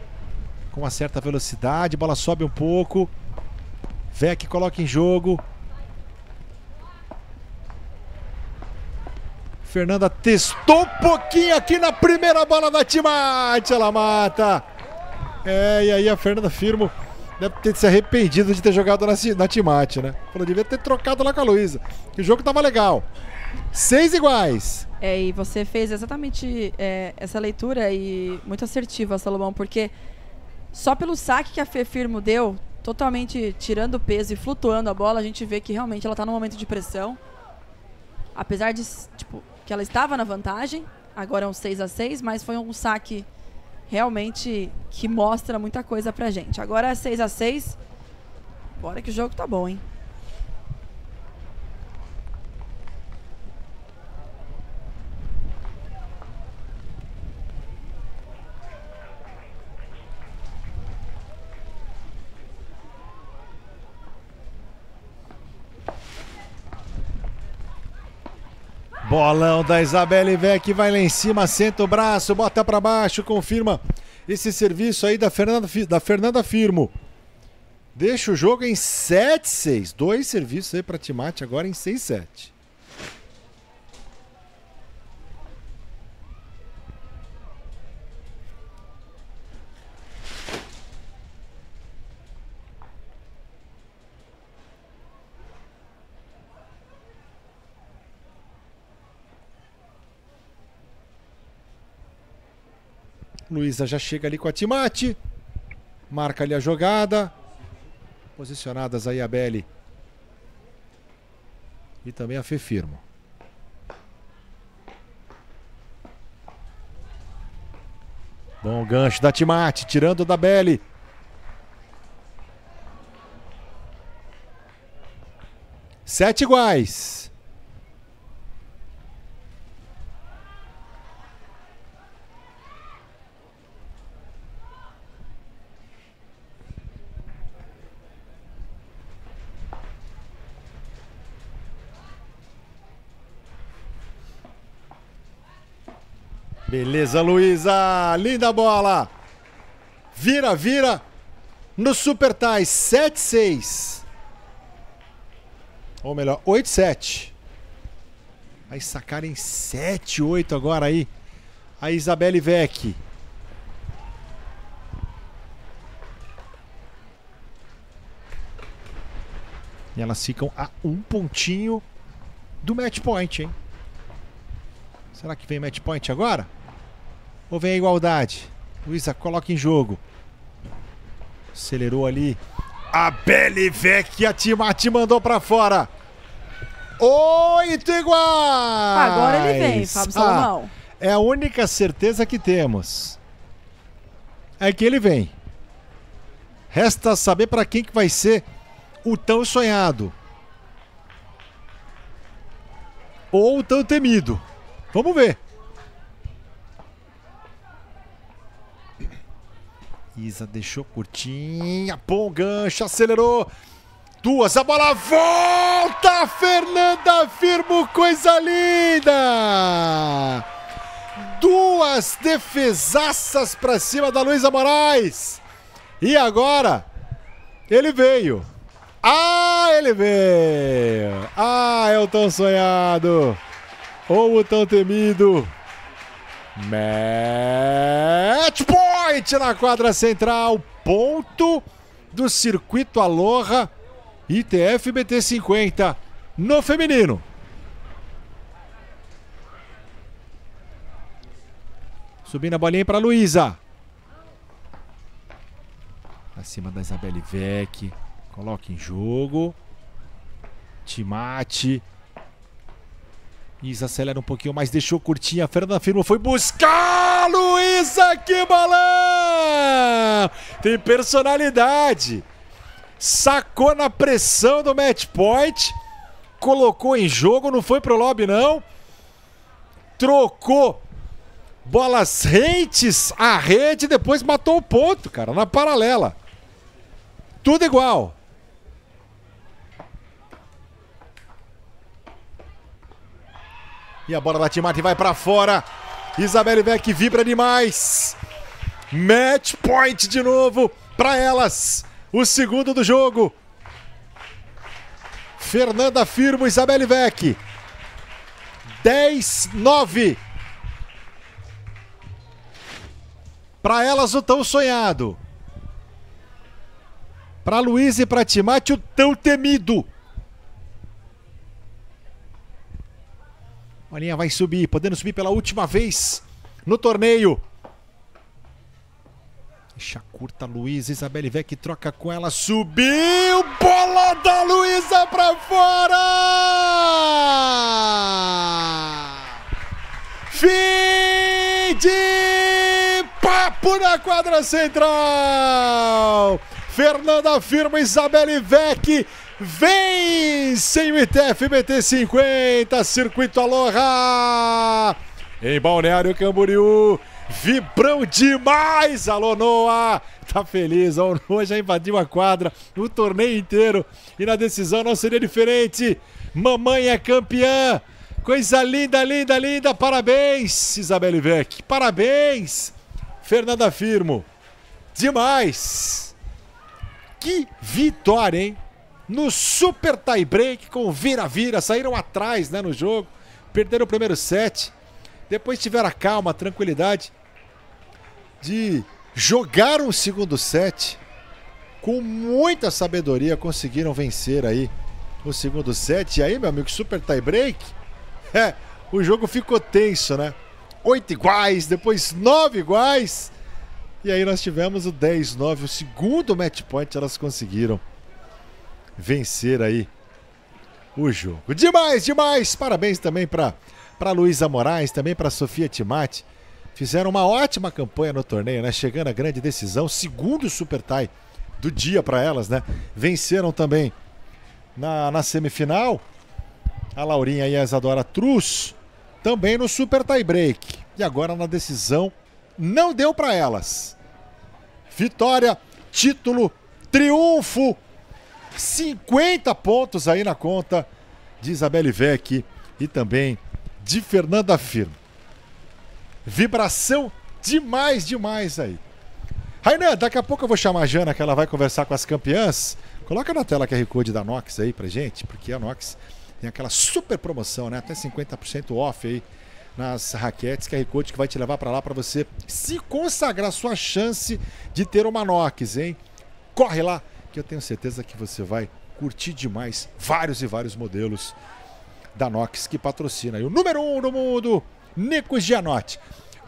Com uma certa velocidade. Bola sobe um pouco. Vecchi coloca em jogo. Fernanda testou um pouquinho aqui na primeira bola da Cimatti. Ela mata. É, e aí a Fernanda Firmo deve ter se arrependido de ter jogado na Cimatti, né? Falou, devia ter trocado lá com a Luísa. Que o jogo tava legal. 6 iguais. É, e você fez exatamente essa leitura e muito assertiva, Salomão, porque só pelo saque que a Fê Firmo deu, totalmente tirando o peso e flutuando a bola, a gente vê que realmente ela tá num momento de pressão. Apesar de, tipo, que ela estava na vantagem, agora é um 6-6, mas foi um saque realmente que mostra muita coisa pra gente. Agora é 6-6, bora que o jogo tá bom, hein? Bolão da Isabelle Vecchi, vai lá em cima, senta o braço, bota pra baixo, confirma esse serviço aí da Fernanda Firmo. Deixa o jogo em 7-6. Dois serviços aí pra Cimatti agora em 6-7. Luísa já chega ali com a Cimatti. Marca ali a jogada. Posicionadas aí a Belli e também a Fê Firmo. Bom gancho da Cimatti, tirando da Belli. Sete iguais. Beleza, Luísa. Linda bola. Vira, vira. No Super Tie. 7-6. Ou melhor, 8-7. Vai sacar em 7-8 agora aí a Isabelle Vecchi. E elas ficam a um pontinho do match point, hein? Será que vem match point agora? Ou vem a igualdade? Luísa coloca em jogo. Acelerou ali. A Belli Vecchi, a Cimatti mandou pra fora. 8 iguais. Agora ele vem, Fábio Salomão. É a única certeza que temos. É que ele vem. Resta saber pra quem que vai ser o tão sonhado. Ou o tão temido. Vamos ver. Isa deixou curtinha, bom gancho, acelerou. duas, a bola volta, Fernanda Firmo, coisa linda! Duas defesaças para cima da Luísa Moraes. E agora, ele veio. Ah, ele veio! Ah, é o tão sonhado, ou o tão temido. Match point na quadra central, ponto do Circuito Aloha ITF BT50 no feminino. Subindo a bolinha para Luísa. Acima da Isabelle Vecchi. Coloca em jogo. Cimatti. Isa acelera um pouquinho mais, deixou curtinha. Fernanda Firmo foi buscar. Luísa, que balão! Tem personalidade. Sacou na pressão do match point. Colocou em jogo, não foi pro lobby não. Trocou bolas rentes à rede, depois matou o ponto, cara, na paralela. Tudo igual. E a bola da Cimatti vai para fora. Isabelle Vecchi vibra demais. Match point de novo para elas. O segundo do jogo. Fernanda Firmo, Isabelle Vecchi. 10-9. Para elas o tão sonhado. Para Luísa e para Cimatti o tão temido. A bolinha vai subir, podendo subir pela última vez no torneio. Deixa curta Luísa, Isabelle Vecchi troca com ela, subiu, bola da Luísa pra fora! Fim de papo na quadra central! Fernanda Firmo, Isabelle Vecchi vencem o ITF BT50, Circuito Aloha, em Balneário Camboriú. Vibrão demais, Alonoa. Tá feliz, Alonoa já invadiu a quadra o torneio inteiro e na decisão não seria diferente. Mamãe é campeã. Coisa linda, linda, linda. Parabéns, Isabelle Vecchi. Parabéns, Fernanda Firmo. Demais. Que vitória, hein? No super tie break com vira-vira, saíram atrás, né, no jogo, perderam o primeiro set, depois tiveram a calma, a tranquilidade de jogar um segundo set, com muita sabedoria conseguiram vencer aí o segundo set. E aí, meu amigo, super tie break, o jogo ficou tenso, né, 8 iguais, depois 9 iguais, e aí nós tivemos o 10-9, o segundo match point, elas conseguiram vencer aí o jogo. Demais, demais! Parabéns também para Luísa Moraes, também para Sofia Cimatti. Fizeram uma ótima campanha no torneio, né? Chegando à grande decisão, segundo super tie do dia para elas, né? Venceram também na semifinal a Laurinha e a Isadora Truz, também no super tie break. E agora na decisão não deu para elas. Vitória, título, triunfo. 50 pontos aí na conta de Isabelle Vecchi e também de Fernanda Firmo. Vibração demais, demais aí. Rainan, daqui a pouco eu vou chamar a Jana, que ela vai conversar com as campeãs. Coloca na tela a QR Code da Nox aí pra gente, porque a Nox tem aquela super promoção, né? Até 50% off aí nas raquetes. QR Code que vai te levar pra lá pra você se consagrar, sua chance de ter uma Nox, hein? Corre lá, que eu tenho certeza que você vai curtir demais vários e vários modelos da Nox, que patrocina. E o número 1 do mundo, Nico Gianotti.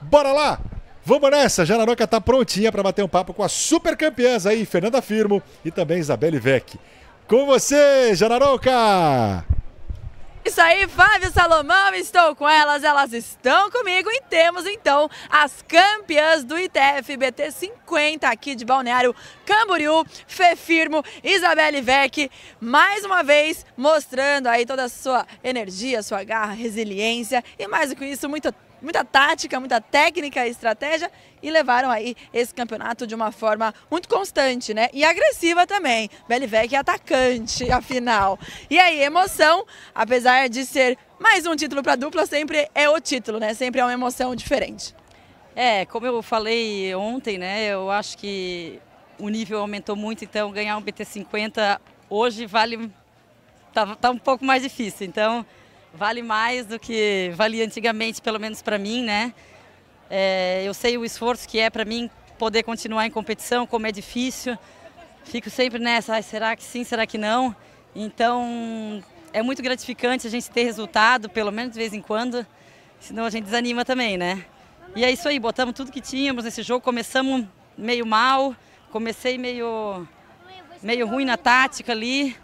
Bora lá, vamos nessa. Jana Noca tá prontinha para bater um papo com as super campeãs aí, Fernanda Firmo e também Isabelle Vecchi. Com você, Jana Noca! Isso aí, Fábio Salomão, estou com elas, elas estão comigo e temos então as campeãs do ITF BT50 aqui de Balneário Camboriú, Fê Firmo, Isabelle Vecchi, mais uma vez mostrando aí toda a sua energia, sua garra, resiliência e mais do que isso, muito muita tática, muita técnica e estratégia e levaram aí esse campeonato de uma forma muito constante, né? E agressiva também. Belle Vecchi é atacante, afinal. E aí, emoção, apesar de ser mais um título para a dupla, sempre é o título, né? Sempre é uma emoção diferente. É, como eu falei ontem, né? Eu acho que o nível aumentou muito, então ganhar um BT50 hoje vale... Tá um pouco mais difícil, então... Vale mais do que valia antigamente, pelo menos para mim, né? É, eu sei o esforço que é para mim poder continuar em competição, como é difícil. Fico sempre nessa, ai, será que sim, será que não? Então, é muito gratificante a gente ter resultado, pelo menos de vez em quando, senão a gente desanima também, né? E é isso aí, botamos tudo que tínhamos nesse jogo, começamos meio mal, comecei meio ruim na tática ali.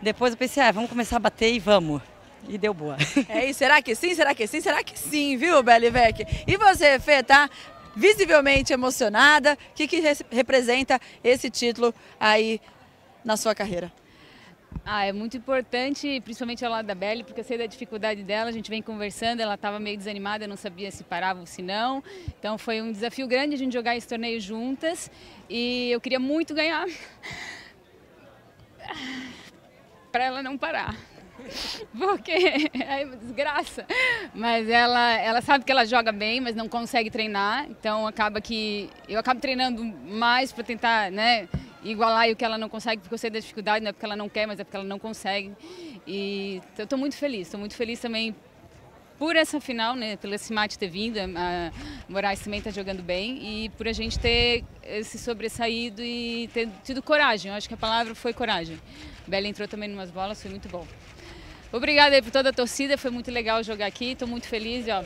Depois eu pensei, ah, vamos começar a bater e vamos. E deu boa. É isso, será que sim, será que sim, será que sim, viu, Belle Vecchi? E você, Fê, tá visivelmente emocionada. O que representa esse título aí na sua carreira? Ah, é muito importante, principalmente ao lado da Belle, porque eu sei da dificuldade dela, a gente vem conversando, ela estava meio desanimada, não sabia se parava ou se não. Então foi um desafio grande a gente jogar esse torneio juntas e eu queria muito ganhar para ela não parar. Porque é uma desgraça, mas ela sabe que ela joga bem, mas não consegue treinar, então acaba que eu acabo treinando mais para tentar, né, igualar o que ela não consegue, porque eu sei da dificuldade, não é porque ela não quer, mas é porque ela não consegue. E eu estou muito feliz também por essa final, né, pela Cimatti ter vindo, a Moraes também está jogando bem e por a gente ter se sobressaído e ter tido coragem, eu acho que a palavra foi coragem. Belle entrou também em umas bolas, foi muito bom. Obrigada aí por toda a torcida, foi muito legal jogar aqui, estou muito feliz, ó.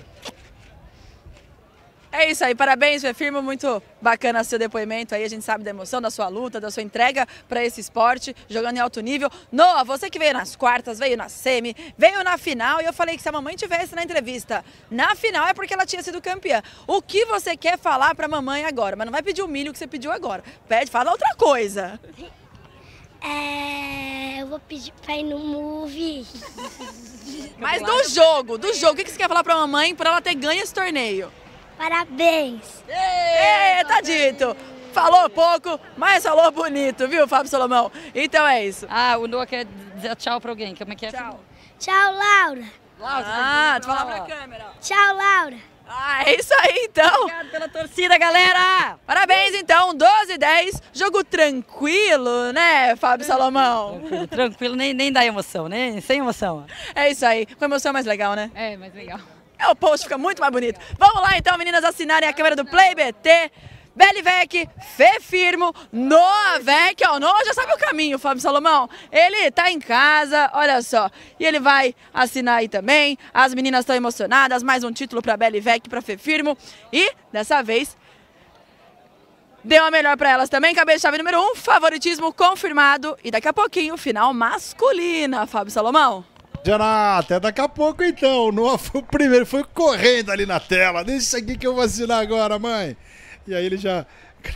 É isso aí, parabéns, Fê Firmo, muito bacana seu depoimento aí, a gente sabe da emoção, da sua luta, da sua entrega para esse esporte, jogando em alto nível. Noah, você que veio nas quartas, veio na semi, veio na final e eu falei que se a mamãe tivesse na entrevista na final é porque ela tinha sido campeã. O que você quer falar para a mamãe agora? Mas não vai pedir o milho que você pediu agora, pede, fala outra coisa. É, eu vou pedir pra ir no movie. Mas do jogo, o que você quer falar pra mamãe pra ela ter ganho esse torneio? Parabéns! É, tá dito! Falou pouco, mas falou bonito, viu, Fábio Solomão? Então é isso. Ah, o Noah quer dizer tchau pra alguém, como é que é? Tchau. Tchau, Laura. Laura, tu fala pra câmera. Tchau, Laura. Ah, é isso aí, então. Obrigado pela torcida, galera. Parabéns, então. 12-10. Jogo tranquilo, né, Fábio Solomão? Tranquilo, nem dá emoção, né? Sem emoção. É isso aí. Com emoção é mais legal, né? É, mais legal. É, o post fica muito mais bonito. Vamos lá, então, meninas, assinarem a câmera do Play BT. Belle Vecchi, Fê Firmo, Noah Vecchi, ó, Noah já sabe o caminho, Fábio Solomão, ele tá em casa, olha só, e ele vai assinar aí também, as meninas estão emocionadas, mais um título pra Belle Vecchi, pra Fê Firmo, e dessa vez, deu a melhor pra elas também, cabeça de chave número 1, favoritismo confirmado, e daqui a pouquinho, final masculina, Fábio Solomão. Até daqui a pouco então, o Noah foi o primeiro, foi correndo ali na tela, deixa aqui que eu vou assinar agora, mãe. E aí ele já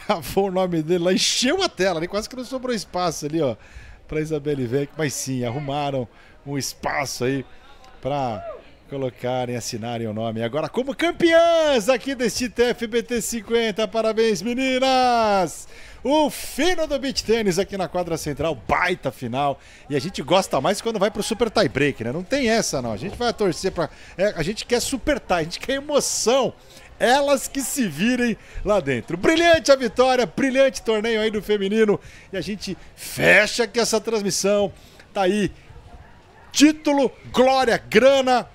gravou o nome dele lá, encheu a tela, né? Quase que não sobrou espaço ali, ó, pra Isabelle Vecchi. Mas sim, arrumaram um espaço aí pra colocarem, assinarem o nome. Agora como campeãs aqui deste ITF BT50, parabéns meninas! O fino do beach tênis aqui na quadra central, baita final. E a gente gosta mais quando vai pro super tie break, né? Não tem essa não, a gente vai torcer pra... É, a gente quer super tie, a gente quer emoção. Elas que se virem lá dentro. Brilhante a vitória, brilhante torneio aí do feminino. E a gente fecha aqui essa transmissão. Tá aí, título, glória, grana.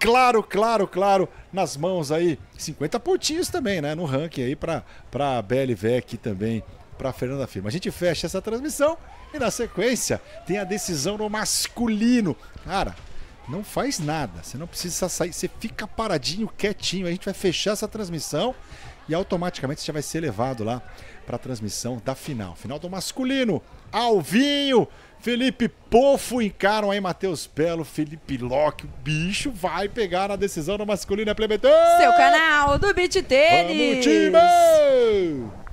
Claro, claro, claro, nas mãos aí. 50 pontinhos também, né? No ranking aí pra Belle Vecchi também, pra Fernanda Firmo. A gente fecha essa transmissão e na sequência tem a decisão no masculino. Cara... Não faz nada, você não precisa sair, você fica paradinho, quietinho. A gente vai fechar essa transmissão e automaticamente você já vai ser levado lá para a transmissão da final. Final do masculino, Alvinho, Felipe Pofo encaram aí Matheus Belo, Felipe Locke. O bicho vai pegar na decisão do masculino, é Play BT. Seu canal do Beach Tênis. Vamos, time!